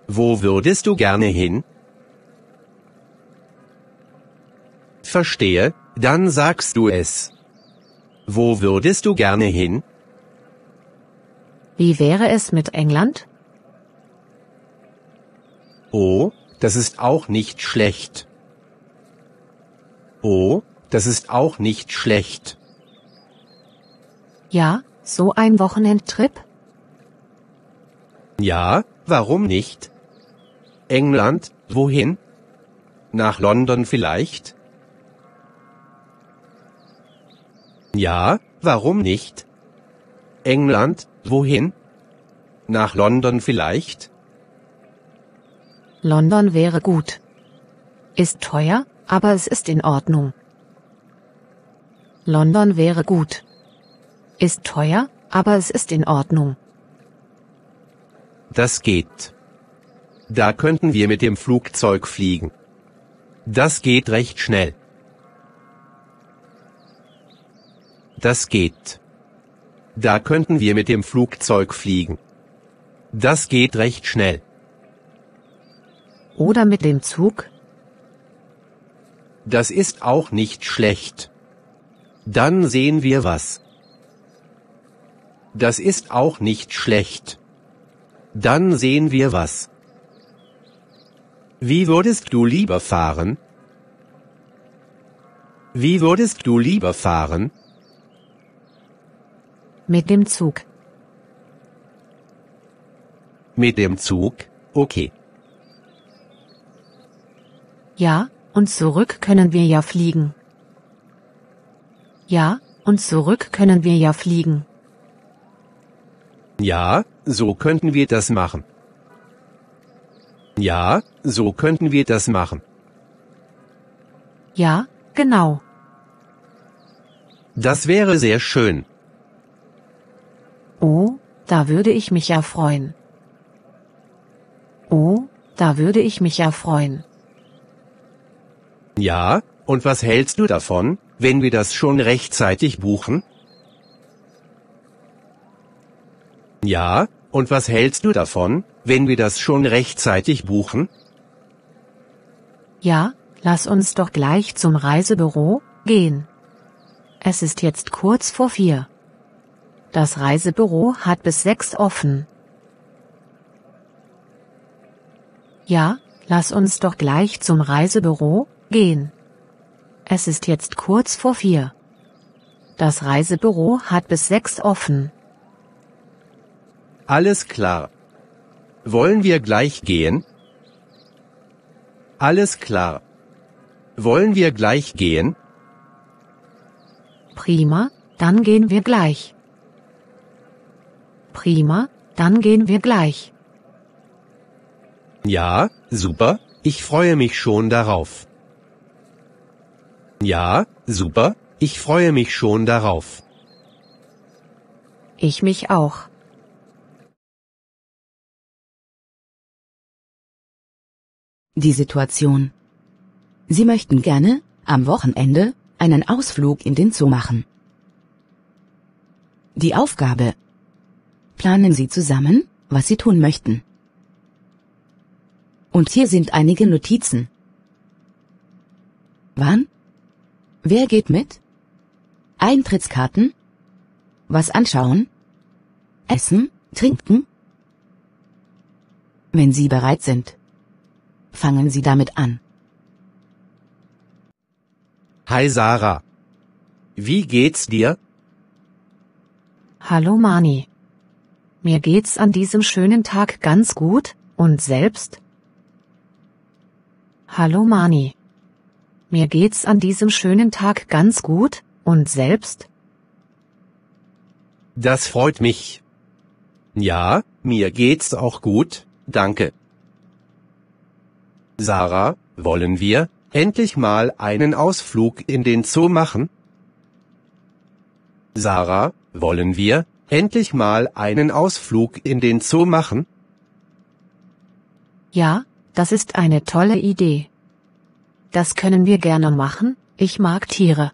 Wo würdest du gerne hin? Verstehe, dann sagst du es. Wo würdest du gerne hin? Wie wäre es mit England? Oh, das ist auch nicht schlecht. Oh, das ist auch nicht schlecht. Ja, so ein Wochenendtrip? Ja, warum nicht? England, wohin? Nach London vielleicht? Ja, warum nicht? England, wohin? Nach London vielleicht? London wäre gut. Ist teuer, aber es ist in Ordnung. London wäre gut. Ist teuer, aber es ist in Ordnung. Das geht. Da könnten wir mit dem Flugzeug fliegen. Das geht recht schnell. Das geht. Da könnten wir mit dem Flugzeug fliegen. Das geht recht schnell. Oder mit dem Zug? Das ist auch nicht schlecht. Dann sehen wir was. Das ist auch nicht schlecht. Dann sehen wir was. Wie würdest du lieber fahren? Wie würdest du lieber fahren? Mit dem Zug. Mit dem Zug, okay. Ja, und zurück können wir ja fliegen. Ja, und zurück können wir ja fliegen. Ja, so könnten wir das machen. Ja, so könnten wir das machen. Ja, genau. Das wäre sehr schön. Oh, da würde ich mich ja freuen. Oh, da würde ich mich ja freuen. Ja, und was hältst du davon, wenn wir das schon rechtzeitig buchen? Ja, und was hältst du davon, wenn wir das schon rechtzeitig buchen? Ja, lass uns doch gleich zum Reisebüro gehen. Es ist jetzt kurz vor 4. Das Reisebüro hat bis 6 offen. Ja, lass uns doch gleich zum Reisebüro gehen. Es ist jetzt kurz vor 4. Das Reisebüro hat bis 6 offen. Alles klar. Wollen wir gleich gehen? Alles klar. Wollen wir gleich gehen? Prima, dann gehen wir gleich. Prima, dann gehen wir gleich. Ja, super, ich freue mich schon darauf. Ja, super, ich freue mich schon darauf. Ich mich auch. Die Situation. Sie möchten gerne, am Wochenende, einen Ausflug in den Zoo machen. Die Aufgabe. Planen Sie zusammen, was Sie tun möchten. Und hier sind einige Notizen. Wann? Wer geht mit? Eintrittskarten? Was anschauen? Essen, trinken? Wenn Sie bereit sind, fangen Sie damit an. Hi Sarah. Wie geht's dir? Hallo Mani. Mir geht's an diesem schönen Tag ganz gut, und selbst? Hallo Mani. Mir geht's an diesem schönen Tag ganz gut, und selbst? Das freut mich. Ja, mir geht's auch gut, danke. Sarah, wollen wir endlich mal einen Ausflug in den Zoo machen? Sarah, wollen wir endlich mal einen Ausflug in den Zoo machen? Ja, das ist eine tolle Idee. Das können wir gerne machen, ich mag Tiere.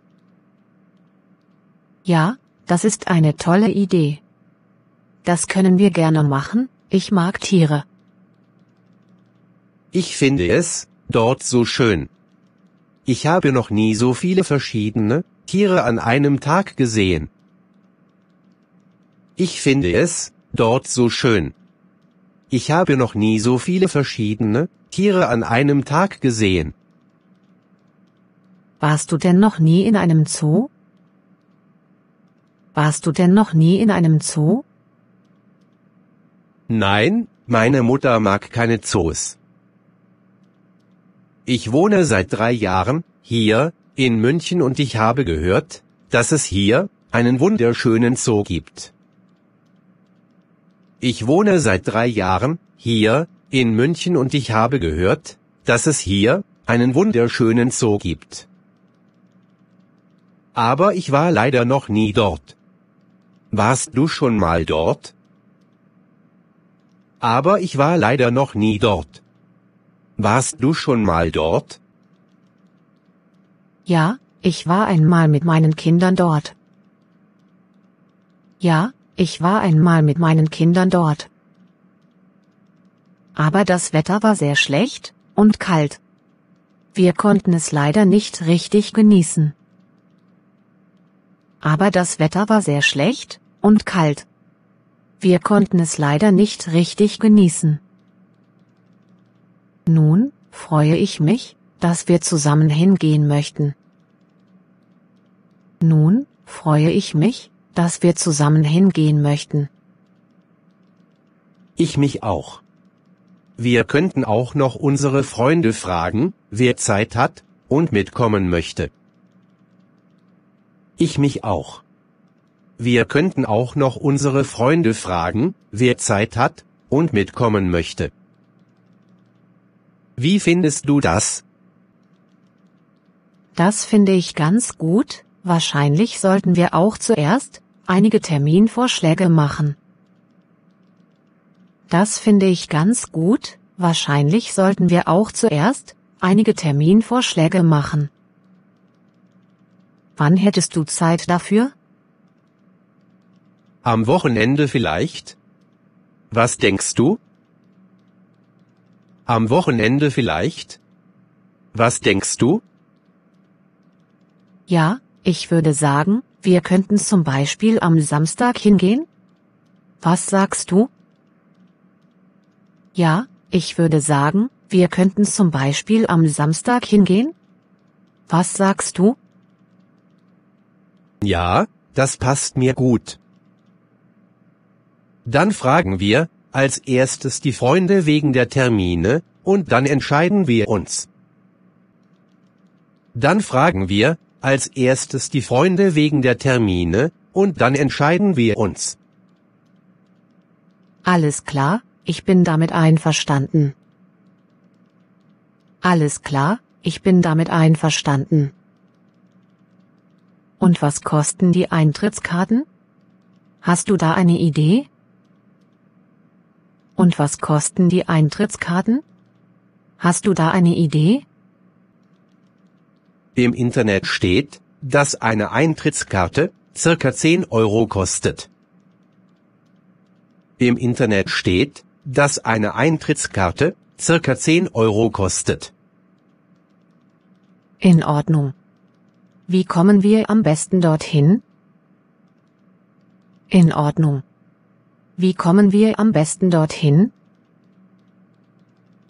Ja, das ist eine tolle Idee. Das können wir gerne machen, ich mag Tiere. Ich finde es dort so schön. Ich habe noch nie so viele verschiedene Tiere an einem Tag gesehen. Ich finde es dort so schön. Ich habe noch nie so viele verschiedene Tiere an einem Tag gesehen. Warst du denn noch nie in einem Zoo? Warst du denn noch nie in einem Zoo? Nein, meine Mutter mag keine Zoos. Ich wohne seit 3 Jahren hier in München und ich habe gehört, dass es hier einen wunderschönen Zoo gibt. Ich wohne seit 3 Jahren hier in München und ich habe gehört, dass es hier einen wunderschönen Zoo gibt. Aber ich war leider noch nie dort. Warst du schon mal dort? Aber ich war leider noch nie dort. Warst du schon mal dort? Ja, ich war einmal mit meinen Kindern dort. Ja, ich war einmal mit meinen Kindern dort. Aber das Wetter war sehr schlecht und kalt. Wir konnten es leider nicht richtig genießen. Aber das Wetter war sehr schlecht und kalt. Wir konnten es leider nicht richtig genießen. Nun freue ich mich, dass wir zusammen hingehen möchten. Nun freue ich mich, dass wir zusammen hingehen möchten. Ich mich auch. Wir könnten auch noch unsere Freunde fragen, wer Zeit hat und mitkommen möchte. Ich mich auch. Wir könnten auch noch unsere Freunde fragen, wer Zeit hat und mitkommen möchte. Wie findest du das? Das finde ich ganz gut. Wahrscheinlich sollten wir auch zuerst einige Terminvorschläge machen. Das finde ich ganz gut. Wahrscheinlich sollten wir auch zuerst einige Terminvorschläge machen. Wann hättest du Zeit dafür? Am Wochenende vielleicht? Was denkst du? Am Wochenende vielleicht? Was denkst du? Ja, ich würde sagen, wir könnten zum Beispiel am Samstag hingehen? Was sagst du? Ja, ich würde sagen, wir könnten zum Beispiel am Samstag hingehen? Was sagst du? Ja, das passt mir gut. Dann fragen wir als erstes die Freunde wegen der Termine, und dann entscheiden wir uns. Dann fragen wir als erstes die Freunde wegen der Termine, und dann entscheiden wir uns. Alles klar, ich bin damit einverstanden. Alles klar, ich bin damit einverstanden. Und was kosten die Eintrittskarten? Hast du da eine Idee? Und was kosten die Eintrittskarten? Hast du da eine Idee? Im Internet steht, dass eine Eintrittskarte circa 10 € kostet. Im Internet steht, dass eine Eintrittskarte circa 10 € kostet. In Ordnung. Wie kommen wir am besten dorthin? In Ordnung. Wie kommen wir am besten dorthin?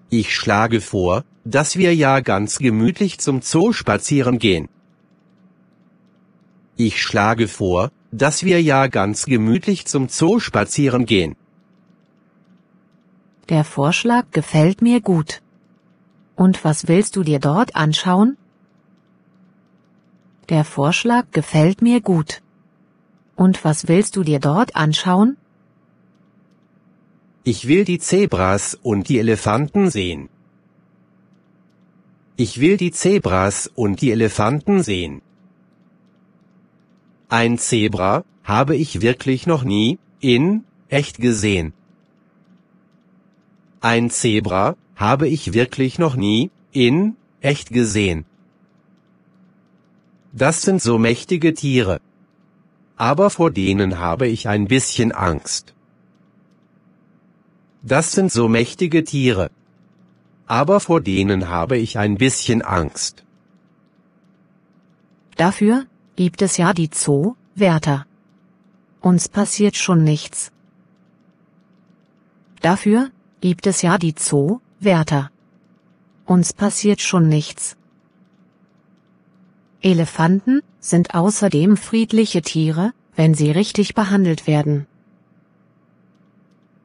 Ich schlage vor, dass wir ja ganz gemütlich zum Zoo spazieren gehen. Ich schlage vor, dass wir ja ganz gemütlich zum Zoo spazieren gehen. Der Vorschlag gefällt mir gut. Und was willst du dir dort anschauen? Der Vorschlag gefällt mir gut. Und was willst du dir dort anschauen? Ich will die Zebras und die Elefanten sehen. Ich will die Zebras und die Elefanten sehen. Ein Zebra habe ich wirklich noch nie in echt gesehen. Ein Zebra habe ich wirklich noch nie in echt gesehen. Das sind so mächtige Tiere. Aber vor denen habe ich ein bisschen Angst. Das sind so mächtige Tiere. Aber vor denen habe ich ein bisschen Angst. Dafür gibt es ja die Zoowärter. Uns passiert schon nichts. Dafür gibt es ja die Zoowärter. Uns passiert schon nichts. Elefanten sind außerdem friedliche Tiere, wenn sie richtig behandelt werden.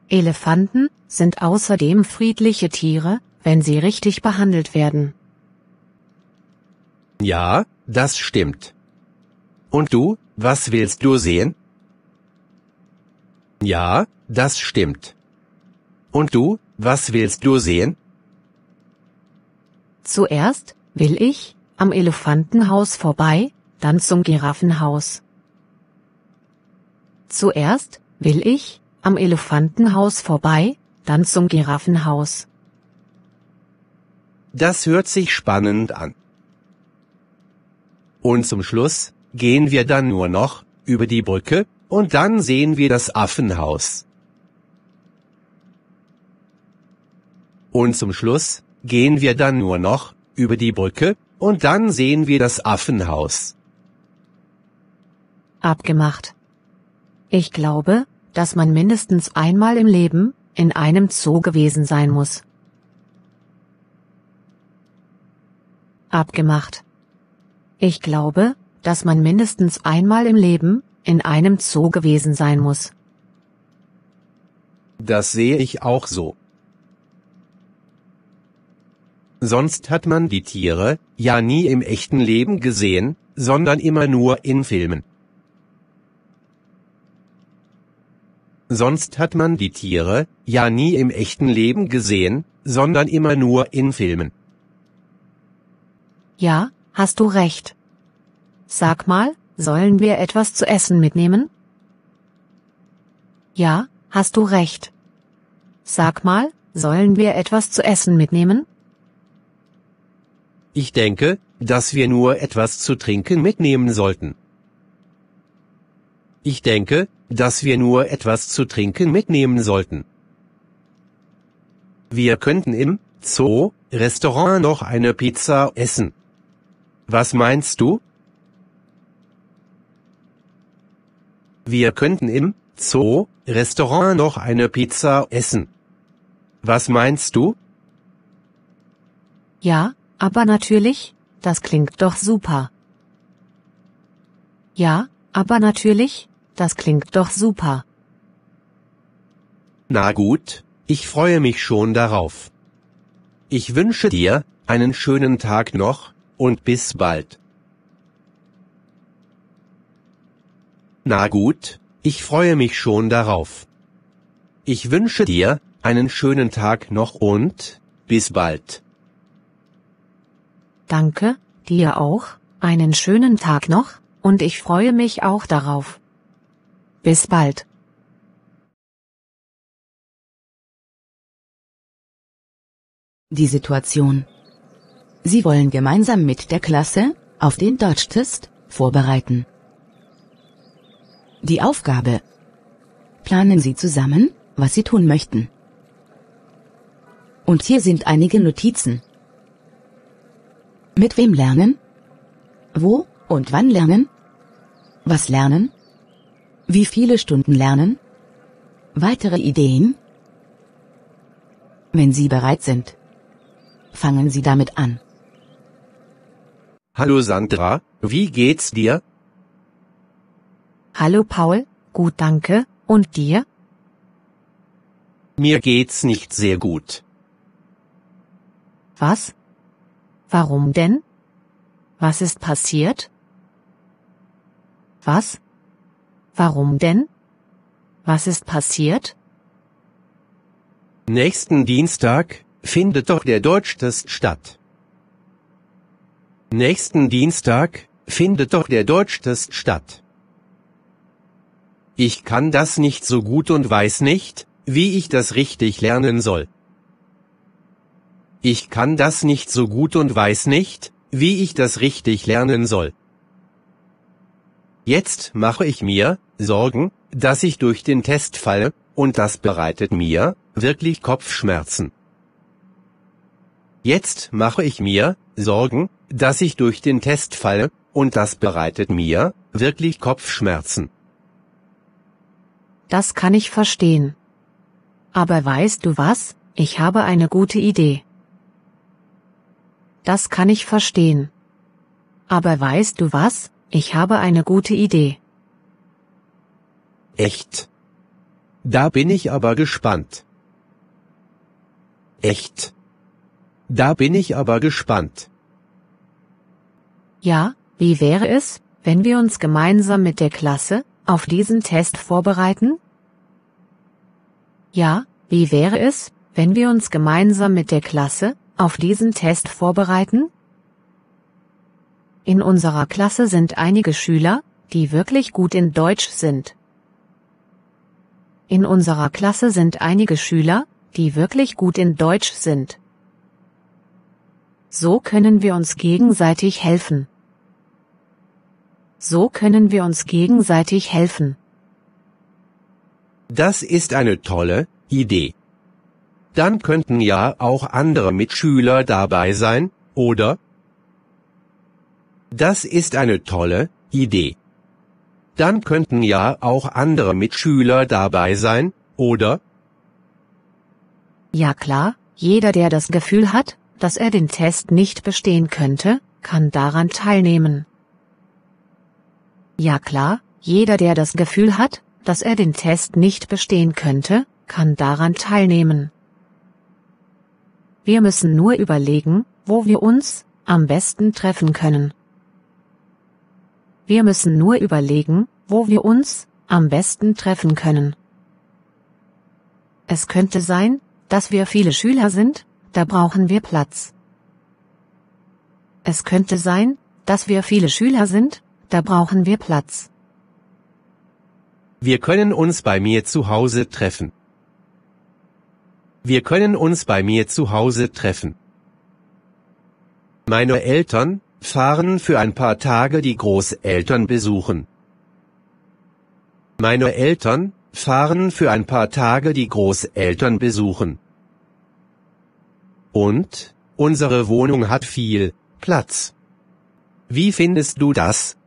Elefanten sind außerdem friedliche Tiere, wenn sie richtig behandelt werden. Ja, das stimmt. Und du, was willst du sehen? Ja, das stimmt. Und du, was willst du sehen? Zuerst will ich am Elefantenhaus vorbei, dann zum Giraffenhaus. Zuerst will ich am Elefantenhaus vorbei, dann zum Giraffenhaus. Das hört sich spannend an. Und zum Schluss gehen wir dann nur noch über die Brücke und dann sehen wir das Affenhaus. Und zum Schluss gehen wir dann nur noch über die Brücke und dann sehen wir das Affenhaus. Abgemacht. Ich glaube, dass man mindestens einmal im Leben in einem Zoo gewesen sein muss. Abgemacht. Ich glaube, dass man mindestens einmal im Leben in einem Zoo gewesen sein muss. Das sehe ich auch so. Sonst hat man die Tiere ja nie im echten Leben gesehen, sondern immer nur in Filmen. Sonst hat man die Tiere ja nie im echten Leben gesehen, sondern immer nur in Filmen. Ja, hast du recht. Sag mal, sollen wir etwas zu essen mitnehmen? Ja, hast du recht. Sag mal, sollen wir etwas zu essen mitnehmen? Ich denke, dass wir nur etwas zu trinken mitnehmen sollten. Ich denke, dass wir nur etwas zu trinken mitnehmen sollten. Wir könnten im Zoo-Restaurant noch eine Pizza essen. Was meinst du? Wir könnten im Zoo-Restaurant noch eine Pizza essen. Was meinst du? Ja, aber natürlich, das klingt doch super. Ja, aber natürlich, das klingt doch super. Na gut, ich freue mich schon darauf. Ich wünsche dir einen schönen Tag noch. Und bis bald. Na gut, ich freue mich schon darauf. Ich wünsche dir einen schönen Tag noch und bis bald. Danke, dir auch, einen schönen Tag noch, und ich freue mich auch darauf. Bis bald. Die Situation. Sie wollen gemeinsam mit der Klasse auf den Deutschtest vorbereiten. Die Aufgabe. Planen Sie zusammen, was Sie tun möchten. Und hier sind einige Notizen. Mit wem lernen? Wo und wann lernen? Was lernen? Wie viele Stunden lernen? Weitere Ideen? Wenn Sie bereit sind, fangen Sie damit an. Hallo Sandra, wie geht's dir? Hallo Paul, gut danke, und dir? Mir geht's nicht sehr gut. Was? Warum denn? Was ist passiert? Was? Warum denn? Was ist passiert? Nächsten Dienstag findet doch der Deutschtest statt. Nächsten Dienstag findet doch der Deutschtest statt. Ich kann das nicht so gut und weiß nicht, wie ich das richtig lernen soll. Ich kann das nicht so gut und weiß nicht, wie ich das richtig lernen soll. Jetzt mache ich mir Sorgen, dass ich durch den Test falle, und das bereitet mir wirklich Kopfschmerzen. Jetzt mache ich mir Sorgen, dass ich durch den Test falle, und das bereitet mir wirklich Kopfschmerzen. Das kann ich verstehen. Aber weißt du was? Ich habe eine gute Idee. Das kann ich verstehen. Aber weißt du was? Ich habe eine gute Idee. Echt? Da bin ich aber gespannt. Echt? Da bin ich aber gespannt. Ja, wie wäre es, wenn wir uns gemeinsam mit der Klasse auf diesen Test vorbereiten? Ja, wie wäre es, wenn wir uns gemeinsam mit der Klasse auf diesen Test vorbereiten? In unserer Klasse sind einige Schüler, die wirklich gut in Deutsch sind. In unserer Klasse sind einige Schüler, die wirklich gut in Deutsch sind. So können wir uns gegenseitig helfen. So können wir uns gegenseitig helfen. Das ist eine tolle Idee. Dann könnten ja auch andere Mitschüler dabei sein, oder? Das ist eine tolle Idee. Dann könnten ja auch andere Mitschüler dabei sein, oder? Ja klar, jeder, der das Gefühl hat, dass er den Test nicht bestehen könnte, kann daran teilnehmen. Ja klar, jeder, der das Gefühl hat, dass er den Test nicht bestehen könnte, kann daran teilnehmen. Wir müssen nur überlegen, wo wir uns am besten treffen können. Wir müssen nur überlegen, wo wir uns am besten treffen können. Es könnte sein, dass wir viele Schüler sind, da brauchen wir Platz. Es könnte sein, dass wir viele Schüler sind, da brauchen wir Platz. Wir können uns bei mir zu Hause treffen. Wir können uns bei mir zu Hause treffen. Meine Eltern fahren für ein paar Tage die Großeltern besuchen. Meine Eltern fahren für ein paar Tage die Großeltern besuchen. Und unsere Wohnung hat viel Platz. Wie findest du das?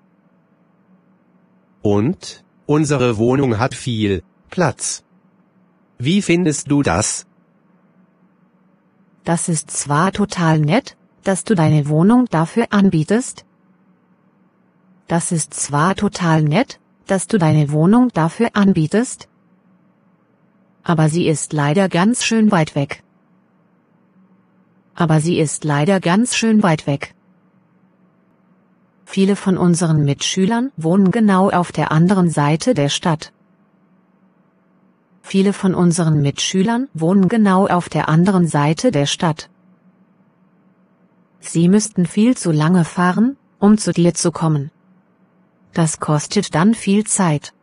Und unsere Wohnung hat viel Platz. Wie findest du das? Das ist zwar total nett, dass du deine Wohnung dafür anbietest. Das ist zwar total nett, dass du deine Wohnung dafür anbietest. Aber sie ist leider ganz schön weit weg. Aber sie ist leider ganz schön weit weg. Viele von unseren Mitschülern wohnen genau auf der anderen Seite der Stadt. Viele von unseren Mitschülern wohnen genau auf der anderen Seite der Stadt. Sie müssten viel zu lange fahren, um zu dir zu kommen. Das kostet dann viel Zeit.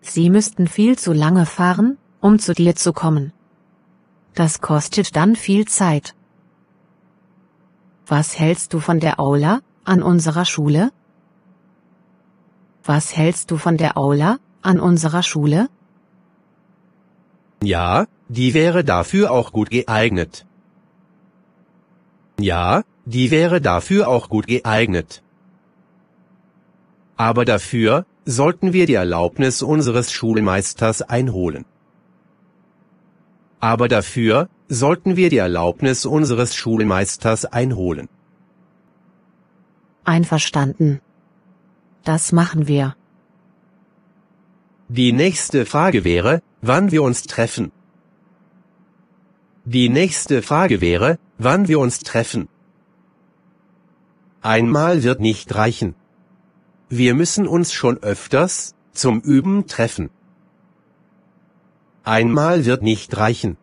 Sie müssten viel zu lange fahren, um zu dir zu kommen. Das kostet dann viel Zeit. Was hältst du von der Aula an unserer Schule? Was hältst du von der Aula an unserer Schule? Ja, die wäre dafür auch gut geeignet. Ja, die wäre dafür auch gut geeignet. Aber dafür sollten wir die Erlaubnis unseres Schulmeisters einholen. Aber dafür sollten wir die Erlaubnis unseres Schulmeisters einholen. Einverstanden. Das machen wir. Die nächste Frage wäre, wann wir uns treffen. Die nächste Frage wäre, wann wir uns treffen. Einmal wird nicht reichen. Wir müssen uns schon öfters zum Üben treffen. Einmal wird nicht reichen.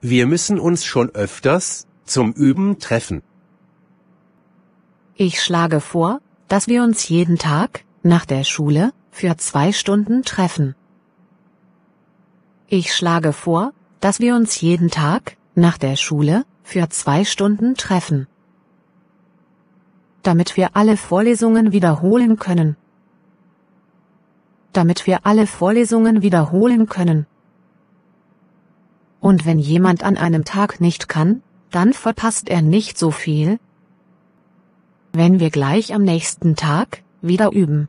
Wir müssen uns schon öfters zum Üben treffen. Ich schlage vor, dass wir uns jeden Tag nach der Schule für 2 Stunden treffen. Ich schlage vor, dass wir uns jeden Tag, nach der Schule, für 2 Stunden treffen. Damit wir alle Vorlesungen wiederholen können. Damit wir alle Vorlesungen wiederholen können. Und wenn jemand an einem Tag nicht kann, dann verpasst er nicht so viel, wenn wir gleich am nächsten Tag wieder üben.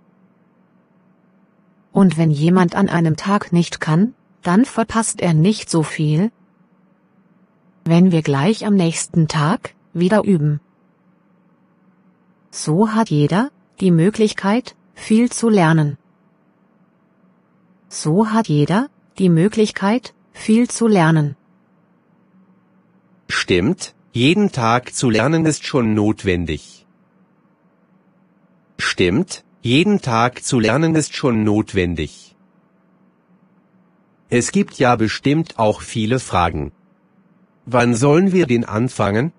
Und wenn jemand an einem Tag nicht kann, dann verpasst er nicht so viel, wenn wir gleich am nächsten Tag wieder üben. So hat jeder die Möglichkeit, viel zu lernen. So hat jeder die Möglichkeit, viel zu lernen. Stimmt, jeden Tag zu lernen ist schon notwendig. Stimmt, jeden Tag zu lernen ist schon notwendig. Es gibt ja bestimmt auch viele Fragen. Wann sollen wir den anfangen?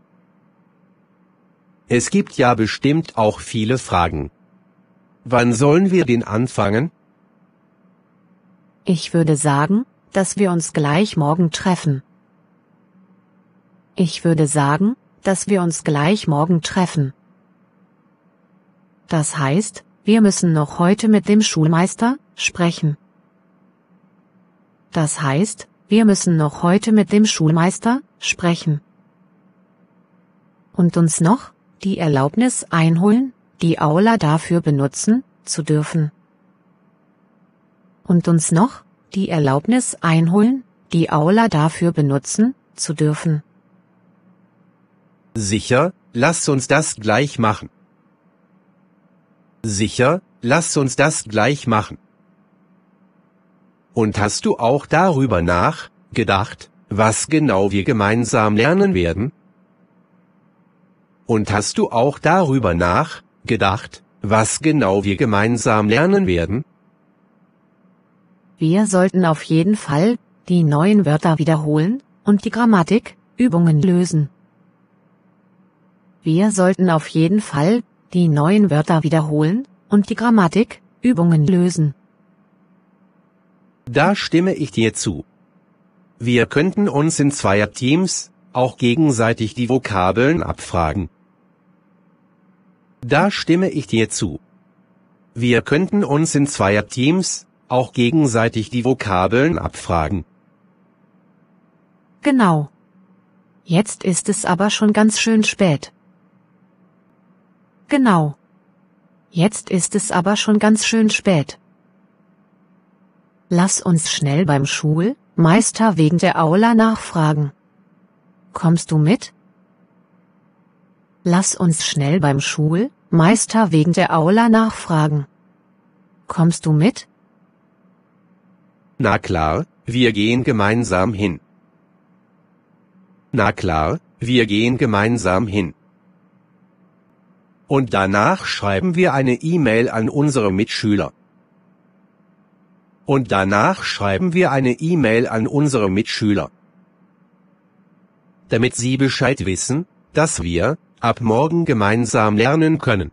Es gibt ja bestimmt auch viele Fragen. Wann sollen wir den anfangen? Ich würde sagen, dass wir uns gleich morgen treffen. Ich würde sagen, dass wir uns gleich morgen treffen. Das heißt, wir müssen noch heute mit dem Schulmeister sprechen. Das heißt, wir müssen noch heute mit dem Schulmeister sprechen. Und uns noch die Erlaubnis einholen, die Aula dafür benutzen zu dürfen. Und uns noch die Erlaubnis einholen, die Aula dafür benutzen zu dürfen. Sicher, lasst uns das gleich machen. Sicher, lasst uns das gleich machen. Und hast du auch darüber nachgedacht, was genau wir gemeinsam lernen werden? Und hast du auch darüber nachgedacht, was genau wir gemeinsam lernen werden? Wir sollten auf jeden Fall die neuen Wörter wiederholen und die Grammatikübungen lösen. Wir sollten auf jeden Fall die neuen Wörter wiederholen und die Grammatikübungen lösen. Da stimme ich dir zu. Wir könnten uns in 2er-Teams auch gegenseitig die Vokabeln abfragen. Da stimme ich dir zu. Wir könnten uns in 2er-Teams auch gegenseitig die Vokabeln abfragen. Genau. Jetzt ist es aber schon ganz schön spät. Genau. Jetzt ist es aber schon ganz schön spät. Lass uns schnell beim Schulmeister wegen der Aula nachfragen. Kommst du mit? Lass uns schnell beim Schulmeister wegen der Aula nachfragen. Kommst du mit? Na klar, wir gehen gemeinsam hin. Na klar, wir gehen gemeinsam hin. Und danach schreiben wir eine E-Mail an unsere Mitschüler. Und danach schreiben wir eine E-Mail an unsere Mitschüler. Damit sie Bescheid wissen, dass wir ab morgen gemeinsam lernen können.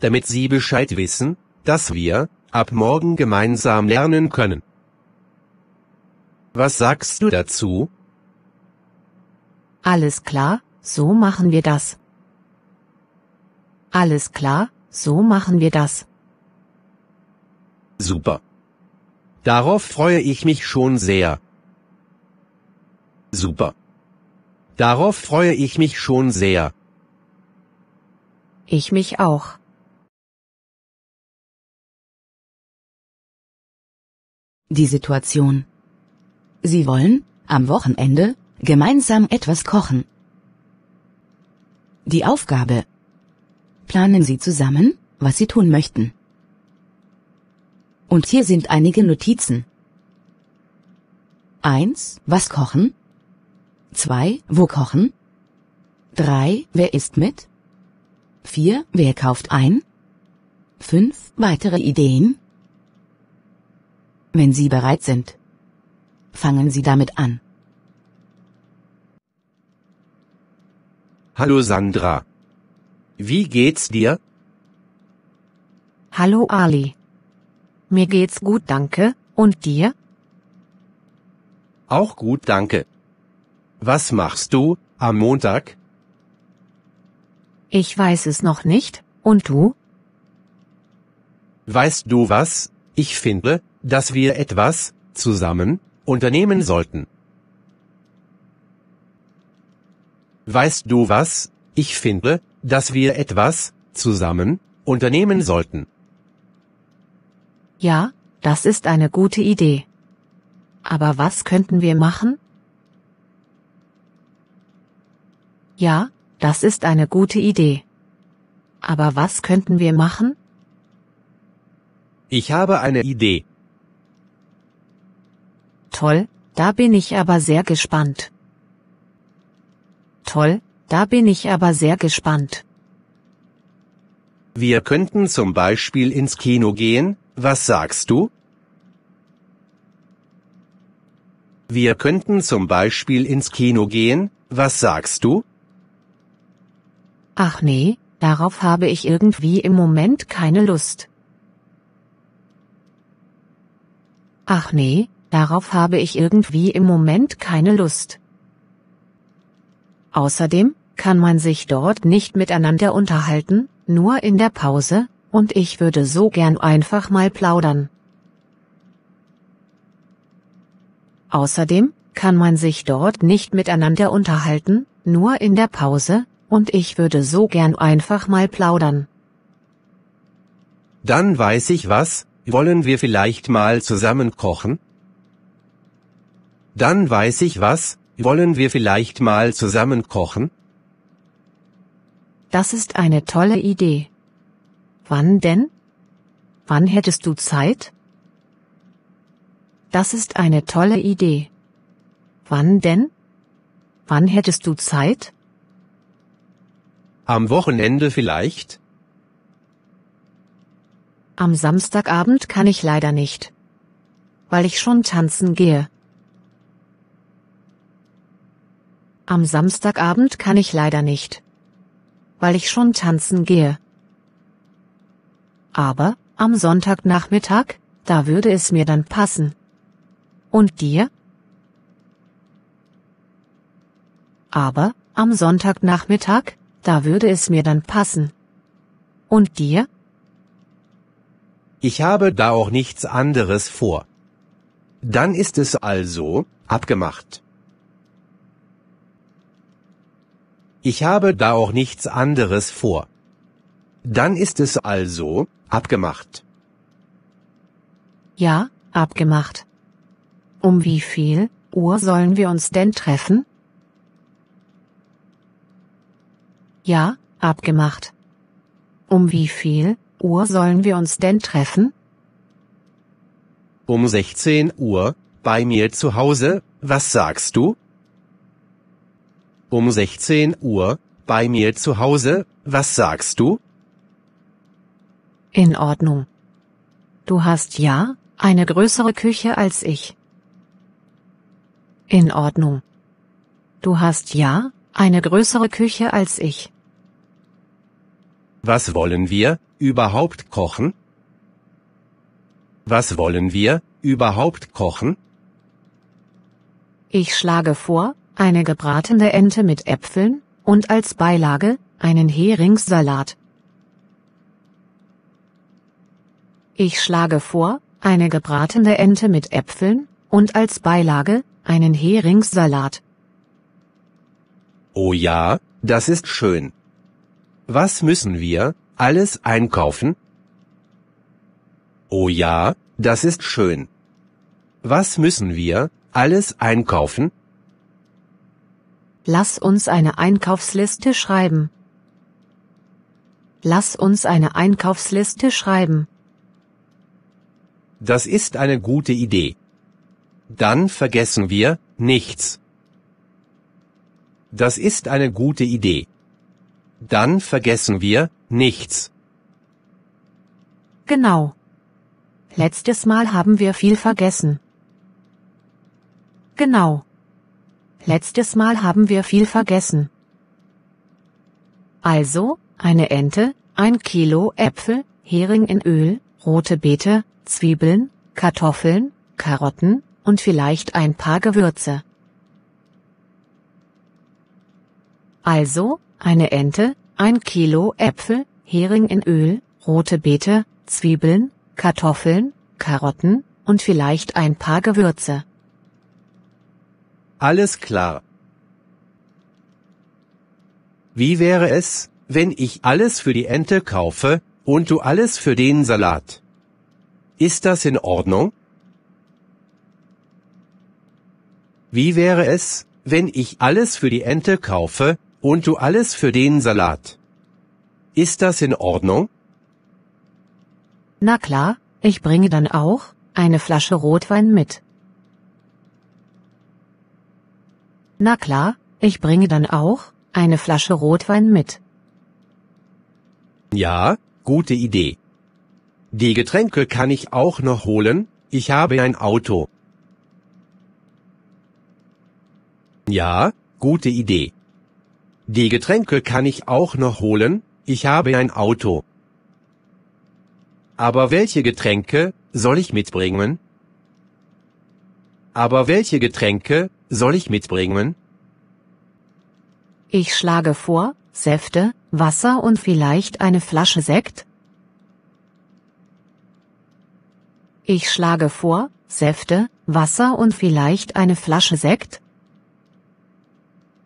Damit sie Bescheid wissen, dass wir ab morgen gemeinsam lernen können. Was sagst du dazu? Alles klar, so machen wir das. Alles klar, so machen wir das. Super. Darauf freue ich mich schon sehr. Super. Darauf freue ich mich schon sehr. Ich mich auch. Die Situation. Sie wollen, am Wochenende, gemeinsam etwas kochen. Die Aufgabe. Planen Sie zusammen, was Sie tun möchten. Und hier sind einige Notizen. 1. Was kochen? 2. Wo kochen? 3. Wer isst mit? 4. Wer kauft ein? 5. Weitere Ideen? Wenn Sie bereit sind, fangen Sie damit an. Hallo Sandra. Wie geht's dir? Hallo Ali. Mir geht's gut, danke. Und dir? Auch gut, danke. Was machst du am Montag? Ich weiß es noch nicht. Und du? Weißt du was? Ich finde, dass wir etwas zusammen unternehmen sollten. Weißt du was? Ich finde, dass wir etwas zusammen unternehmen sollten. Ja, das ist eine gute Idee. Aber was könnten wir machen? Ja, das ist eine gute Idee. Aber was könnten wir machen? Ich habe eine Idee. Toll, da bin ich aber sehr gespannt. Toll, da bin ich aber sehr gespannt. Wir könnten zum Beispiel ins Kino gehen, was sagst du? Wir könnten zum Beispiel ins Kino gehen, was sagst du? Ach nee, darauf habe ich irgendwie im Moment keine Lust. Ach nee, darauf habe ich irgendwie im Moment keine Lust. Außerdem kann man sich dort nicht miteinander unterhalten, nur in der Pause, und ich würde so gern einfach mal plaudern. Außerdem kann man sich dort nicht miteinander unterhalten, nur in der Pause, und ich würde so gern einfach mal plaudern. Dann weiß ich was, wollen wir vielleicht mal zusammen kochen? Dann weiß ich was, wollen wir vielleicht mal zusammen kochen? Das ist eine tolle Idee. Wann denn? Wann hättest du Zeit? Das ist eine tolle Idee. Wann denn? Wann hättest du Zeit? Am Wochenende vielleicht? Am Samstagabend kann ich leider nicht, weil ich schon tanzen gehe. Am Samstagabend kann ich leider nicht, weil ich schon tanzen gehe. Aber am Sonntagnachmittag, da würde es mir dann passen. Und dir? Aber am Sonntagnachmittag, da würde es mir dann passen. Und dir? Ich habe da auch nichts anderes vor. Dann ist es also abgemacht. Ich habe da auch nichts anderes vor. Dann ist es also abgemacht. Ja, abgemacht. Um wie viel Uhr sollen wir uns denn treffen? Ja, abgemacht. Um wie viel Uhr sollen wir uns denn treffen? Um 16 Uhr, bei mir zu Hause, was sagst du? Um 16 Uhr, bei mir zu Hause, was sagst du? In Ordnung. Du hast ja eine größere Küche als ich. In Ordnung. Du hast ja eine größere Küche als ich. Was wollen wir überhaupt kochen? Was wollen wir überhaupt kochen? Ich schlage vor, eine gebratene Ente mit Äpfeln und als Beilage einen Heringssalat. Ich schlage vor, eine gebratene Ente mit Äpfeln und als Beilage einen Heringssalat. Oh ja, das ist schön. Was müssen wir alles einkaufen? Oh ja, das ist schön. Was müssen wir alles einkaufen? Lass uns eine Einkaufsliste schreiben. Lass uns eine Einkaufsliste schreiben. Das ist eine gute Idee. Dann vergessen wir nichts. Das ist eine gute Idee. Dann vergessen wir nichts. Genau. Letztes Mal haben wir viel vergessen. Genau. Letztes Mal haben wir viel vergessen. Also, eine Ente, 1 Kilo Äpfel, Hering in Öl, rote Beete, Zwiebeln, Kartoffeln, Karotten und vielleicht ein paar Gewürze. Also, eine Ente, 1 Kilo Äpfel, Hering in Öl, rote Beete, Zwiebeln, Kartoffeln, Karotten und vielleicht ein paar Gewürze. Alles klar. Wie wäre es, wenn ich alles für die Ente kaufe und du alles für den Salat? Ist das in Ordnung? Wie wäre es, wenn ich alles für die Ente kaufe und du alles für den Salat? Ist das in Ordnung? Na klar, ich bringe dann auch eine Flasche Rotwein mit. Na klar, ich bringe dann auch eine Flasche Rotwein mit. Ja, gute Idee. Die Getränke kann ich auch noch holen, ich habe ein Auto. Ja, gute Idee. Die Getränke kann ich auch noch holen, ich habe ein Auto. Aber welche Getränke soll ich mitbringen? Aber welche Getränke soll ich mitbringen? Ich schlage vor, Säfte, Wasser und vielleicht eine Flasche Sekt? Ich schlage vor, Säfte, Wasser und vielleicht eine Flasche Sekt?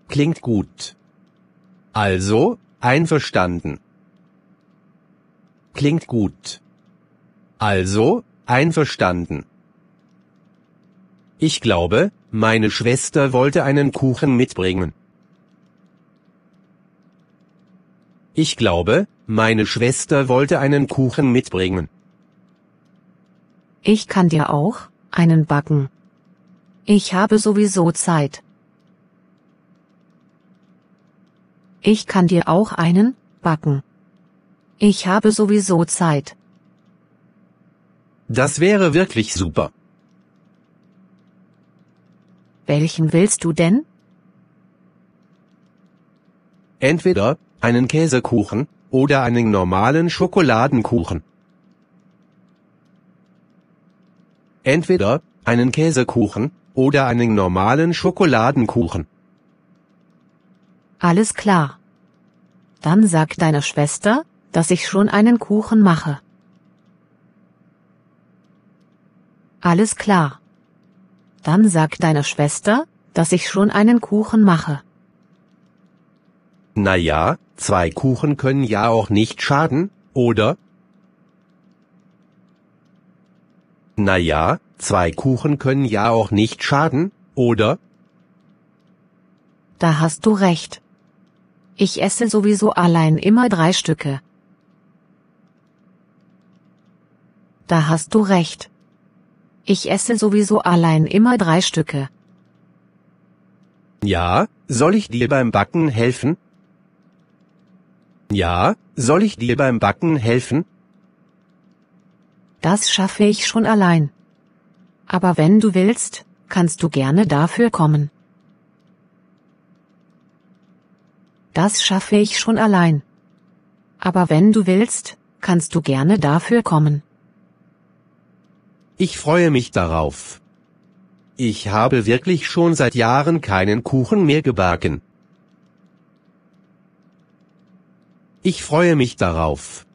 Klingt gut. Also, einverstanden. Klingt gut. Also, einverstanden. Ich glaube, meine Schwester wollte einen Kuchen mitbringen. Ich glaube, meine Schwester wollte einen Kuchen mitbringen. Ich kann dir auch einen backen. Ich habe sowieso Zeit. Ich kann dir auch einen backen. Ich habe sowieso Zeit. Das wäre wirklich super. Welchen willst du denn? Entweder einen Käsekuchen oder einen normalen Schokoladenkuchen. Entweder einen Käsekuchen oder einen normalen Schokoladenkuchen. Alles klar. Dann sag deiner Schwester, dass ich schon einen Kuchen mache. Alles klar. Dann sag deiner Schwester, dass ich schon einen Kuchen mache. Na ja, 2 Kuchen können ja auch nicht schaden, oder? Na ja, 2 Kuchen können ja auch nicht schaden, oder? Da hast du recht. Ich esse sowieso allein immer 3 Stücke. Da hast du recht. Ich esse sowieso allein immer 3 Stücke. Ja, soll ich dir beim Backen helfen? Ja, soll ich dir beim Backen helfen? Das schaffe ich schon allein. Aber wenn du willst, kannst du gerne dafür kommen. Das schaffe ich schon allein. Aber wenn du willst, kannst du gerne dafür kommen. Ich freue mich darauf. Ich habe wirklich schon seit Jahren keinen Kuchen mehr gebacken. Ich freue mich darauf.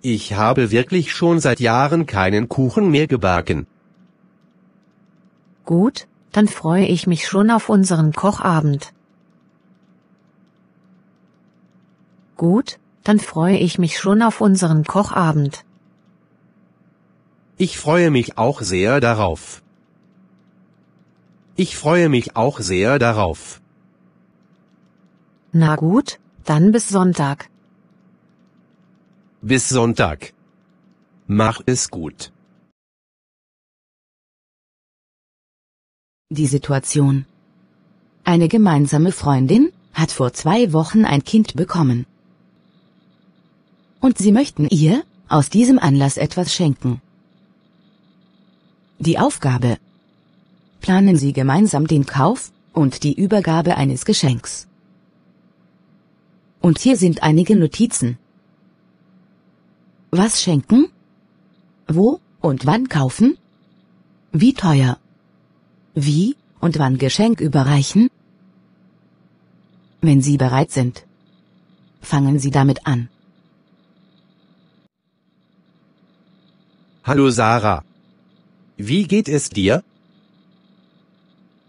Ich habe wirklich schon seit Jahren keinen Kuchen mehr gebacken. Gut, dann freue ich mich schon auf unseren Kochabend. Gut, dann freue ich mich schon auf unseren Kochabend. Ich freue mich auch sehr darauf. Ich freue mich auch sehr darauf. Na gut, dann bis Sonntag. Bis Sonntag. Mach es gut. Die Situation. Eine gemeinsame Freundin hat vor 2 Wochen ein Kind bekommen. Und sie möchten ihr aus diesem Anlass etwas schenken. Die Aufgabe. Planen Sie gemeinsam den Kauf und die Übergabe eines Geschenks. Und hier sind einige Notizen. Was schenken? Wo und wann kaufen? Wie teuer? Wie und wann Geschenk überreichen? Wenn Sie bereit sind, fangen Sie damit an. Hallo Sarah. Wie geht es dir?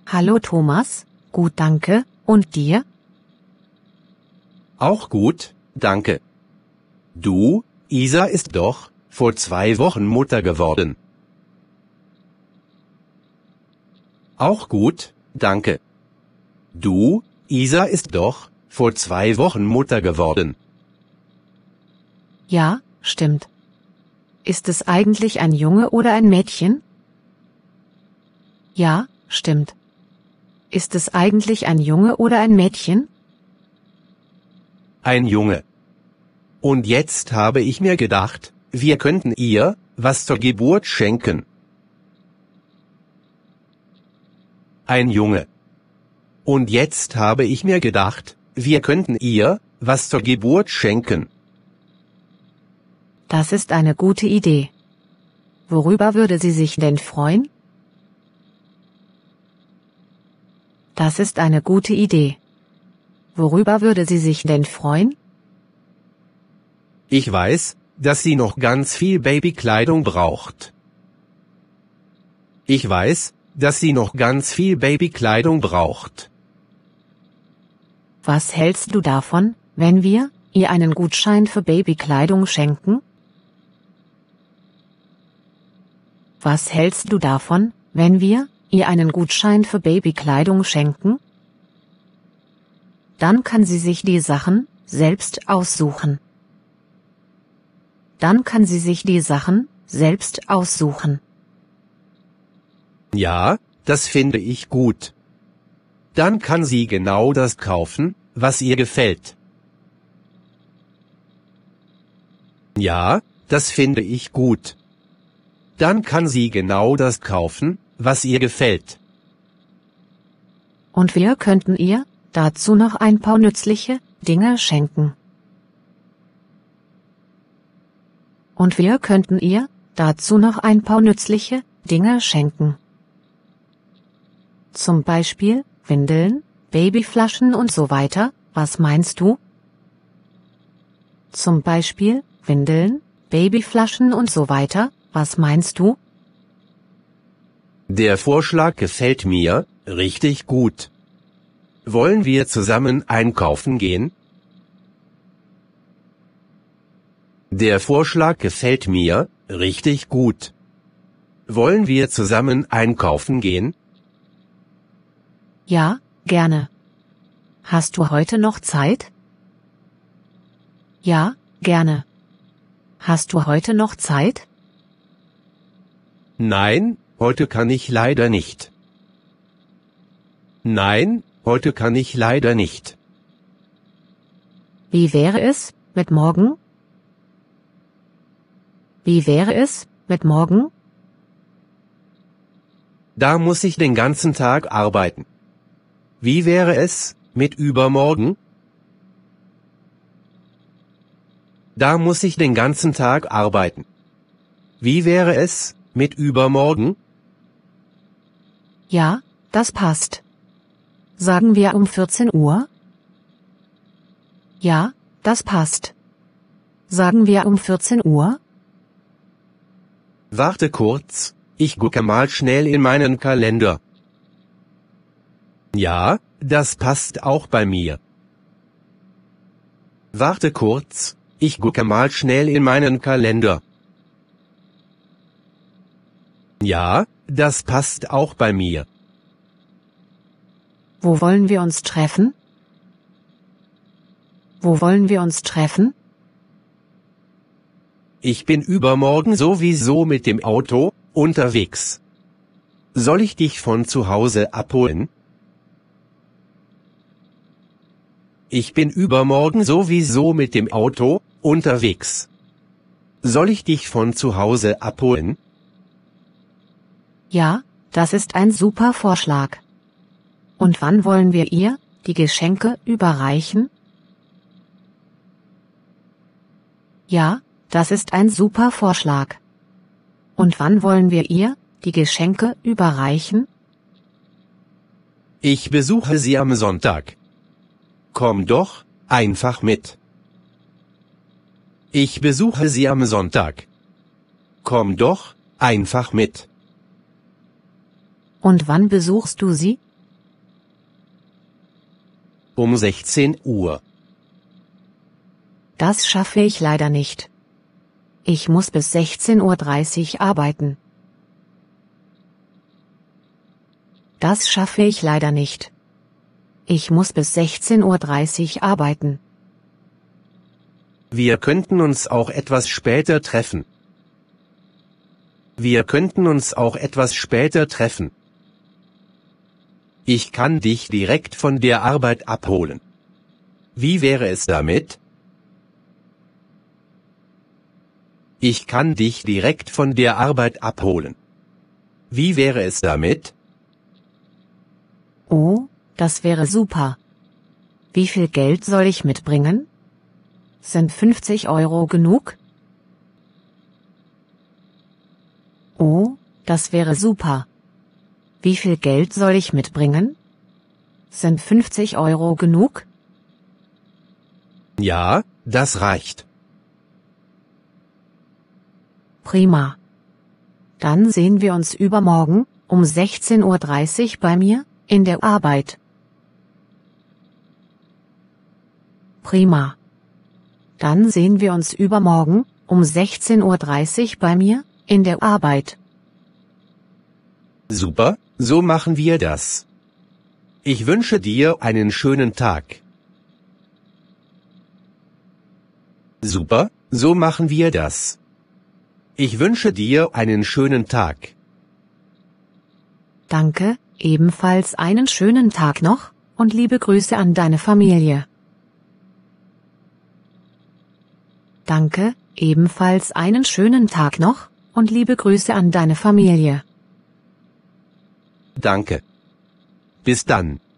Hallo Thomas. Gut, danke. Und dir? Auch gut, danke. Du, Isa ist doch vor 2 Wochen Mutter geworden. Auch gut, danke. Du, Isa ist doch vor 2 Wochen Mutter geworden. Ja, stimmt. Ist es eigentlich ein Junge oder ein Mädchen? Ja, stimmt. Ist es eigentlich ein Junge oder ein Mädchen? Ein Junge. Und jetzt habe ich mir gedacht, wir könnten ihr was zur Geburt schenken. Ein Junge. Und jetzt habe ich mir gedacht, wir könnten ihr was zur Geburt schenken. Das ist eine gute Idee. Worüber würde sie sich denn freuen? Das ist eine gute Idee. Worüber würde sie sich denn freuen? Ich weiß, dass sie noch ganz viel Babykleidung braucht. Ich weiß, dass sie noch ganz viel Babykleidung braucht. Was hältst du davon, wenn wir ihr einen Gutschein für Babykleidung schenken? Was hältst du davon, wenn wir ihr einen Gutschein für Babykleidung schenken? Dann kann sie sich die Sachen selbst aussuchen. Dann kann sie sich die Sachen selbst aussuchen. Ja, das finde ich gut. Dann kann sie genau das kaufen, was ihr gefällt. Ja, das finde ich gut. Dann kann sie genau das kaufen, was ihr gefällt. Und wir könnten ihr dazu noch ein paar nützliche Dinge schenken. Und wir könnten ihr dazu noch ein paar nützliche Dinge schenken. Zum Beispiel Windeln, Babyflaschen und so weiter. Was meinst du? Zum Beispiel Windeln, Babyflaschen und so weiter. Was meinst du? Der Vorschlag gefällt mir richtig gut. Wollen wir zusammen einkaufen gehen? Der Vorschlag gefällt mir richtig gut. Wollen wir zusammen einkaufen gehen? Ja, gerne. Hast du heute noch Zeit? Ja, gerne. Hast du heute noch Zeit? Nein, heute kann ich leider nicht. Nein, heute kann ich leider nicht. Wie wäre es mit morgen? Wie wäre es mit morgen? Da muss ich den ganzen Tag arbeiten. Wie wäre es mit übermorgen? Da muss ich den ganzen Tag arbeiten. Wie wäre es mit übermorgen? Ja, das passt. Sagen wir um 14 Uhr? Ja, das passt. Sagen wir um 14 Uhr? Warte kurz, ich gucke mal schnell in meinen Kalender. Ja, das passt auch bei mir. Warte kurz, ich gucke mal schnell in meinen Kalender. Ja, das passt auch bei mir. Wo wollen wir uns treffen? Wo wollen wir uns treffen? Ich bin übermorgen sowieso mit dem Auto unterwegs. Soll ich dich von zu Hause abholen? Ich bin übermorgen sowieso mit dem Auto unterwegs. Soll ich dich von zu Hause abholen? Ja, das ist ein super Vorschlag. Und wann wollen wir ihr die Geschenke überreichen? Ja, Das ist ein super Vorschlag. Und wann wollen wir ihr die Geschenke überreichen? Ich besuche sie am Sonntag. Komm doch einfach mit. Ich besuche sie am Sonntag. Komm doch einfach mit. Und wann besuchst du sie? Um 16 Uhr. Das schaffe ich leider nicht. Ich muss bis 16:30 Uhr arbeiten. Das schaffe ich leider nicht. Ich muss bis 16:30 Uhr arbeiten. Wir könnten uns auch etwas später treffen. Wir könnten uns auch etwas später treffen. Ich kann dich direkt von der Arbeit abholen. Wie wäre es damit? Ich kann dich direkt von der Arbeit abholen. Wie wäre es damit? Oh, das wäre super. Wie viel Geld soll ich mitbringen? Sind 50 € genug? Oh, das wäre super. Wie viel Geld soll ich mitbringen? Sind 50 € genug? Ja, das reicht. Prima. Dann sehen wir uns übermorgen, um 16:30 Uhr bei mir, in der Arbeit. Prima. Dann sehen wir uns übermorgen, um 16:30 Uhr bei mir, in der Arbeit. Super, so machen wir das. Ich wünsche dir einen schönen Tag. Super, so machen wir das. Ich wünsche dir einen schönen Tag. Danke, ebenfalls einen schönen Tag noch, und liebe Grüße an deine Familie. Danke, ebenfalls einen schönen Tag noch, und liebe Grüße an deine Familie. Danke. Bis dann.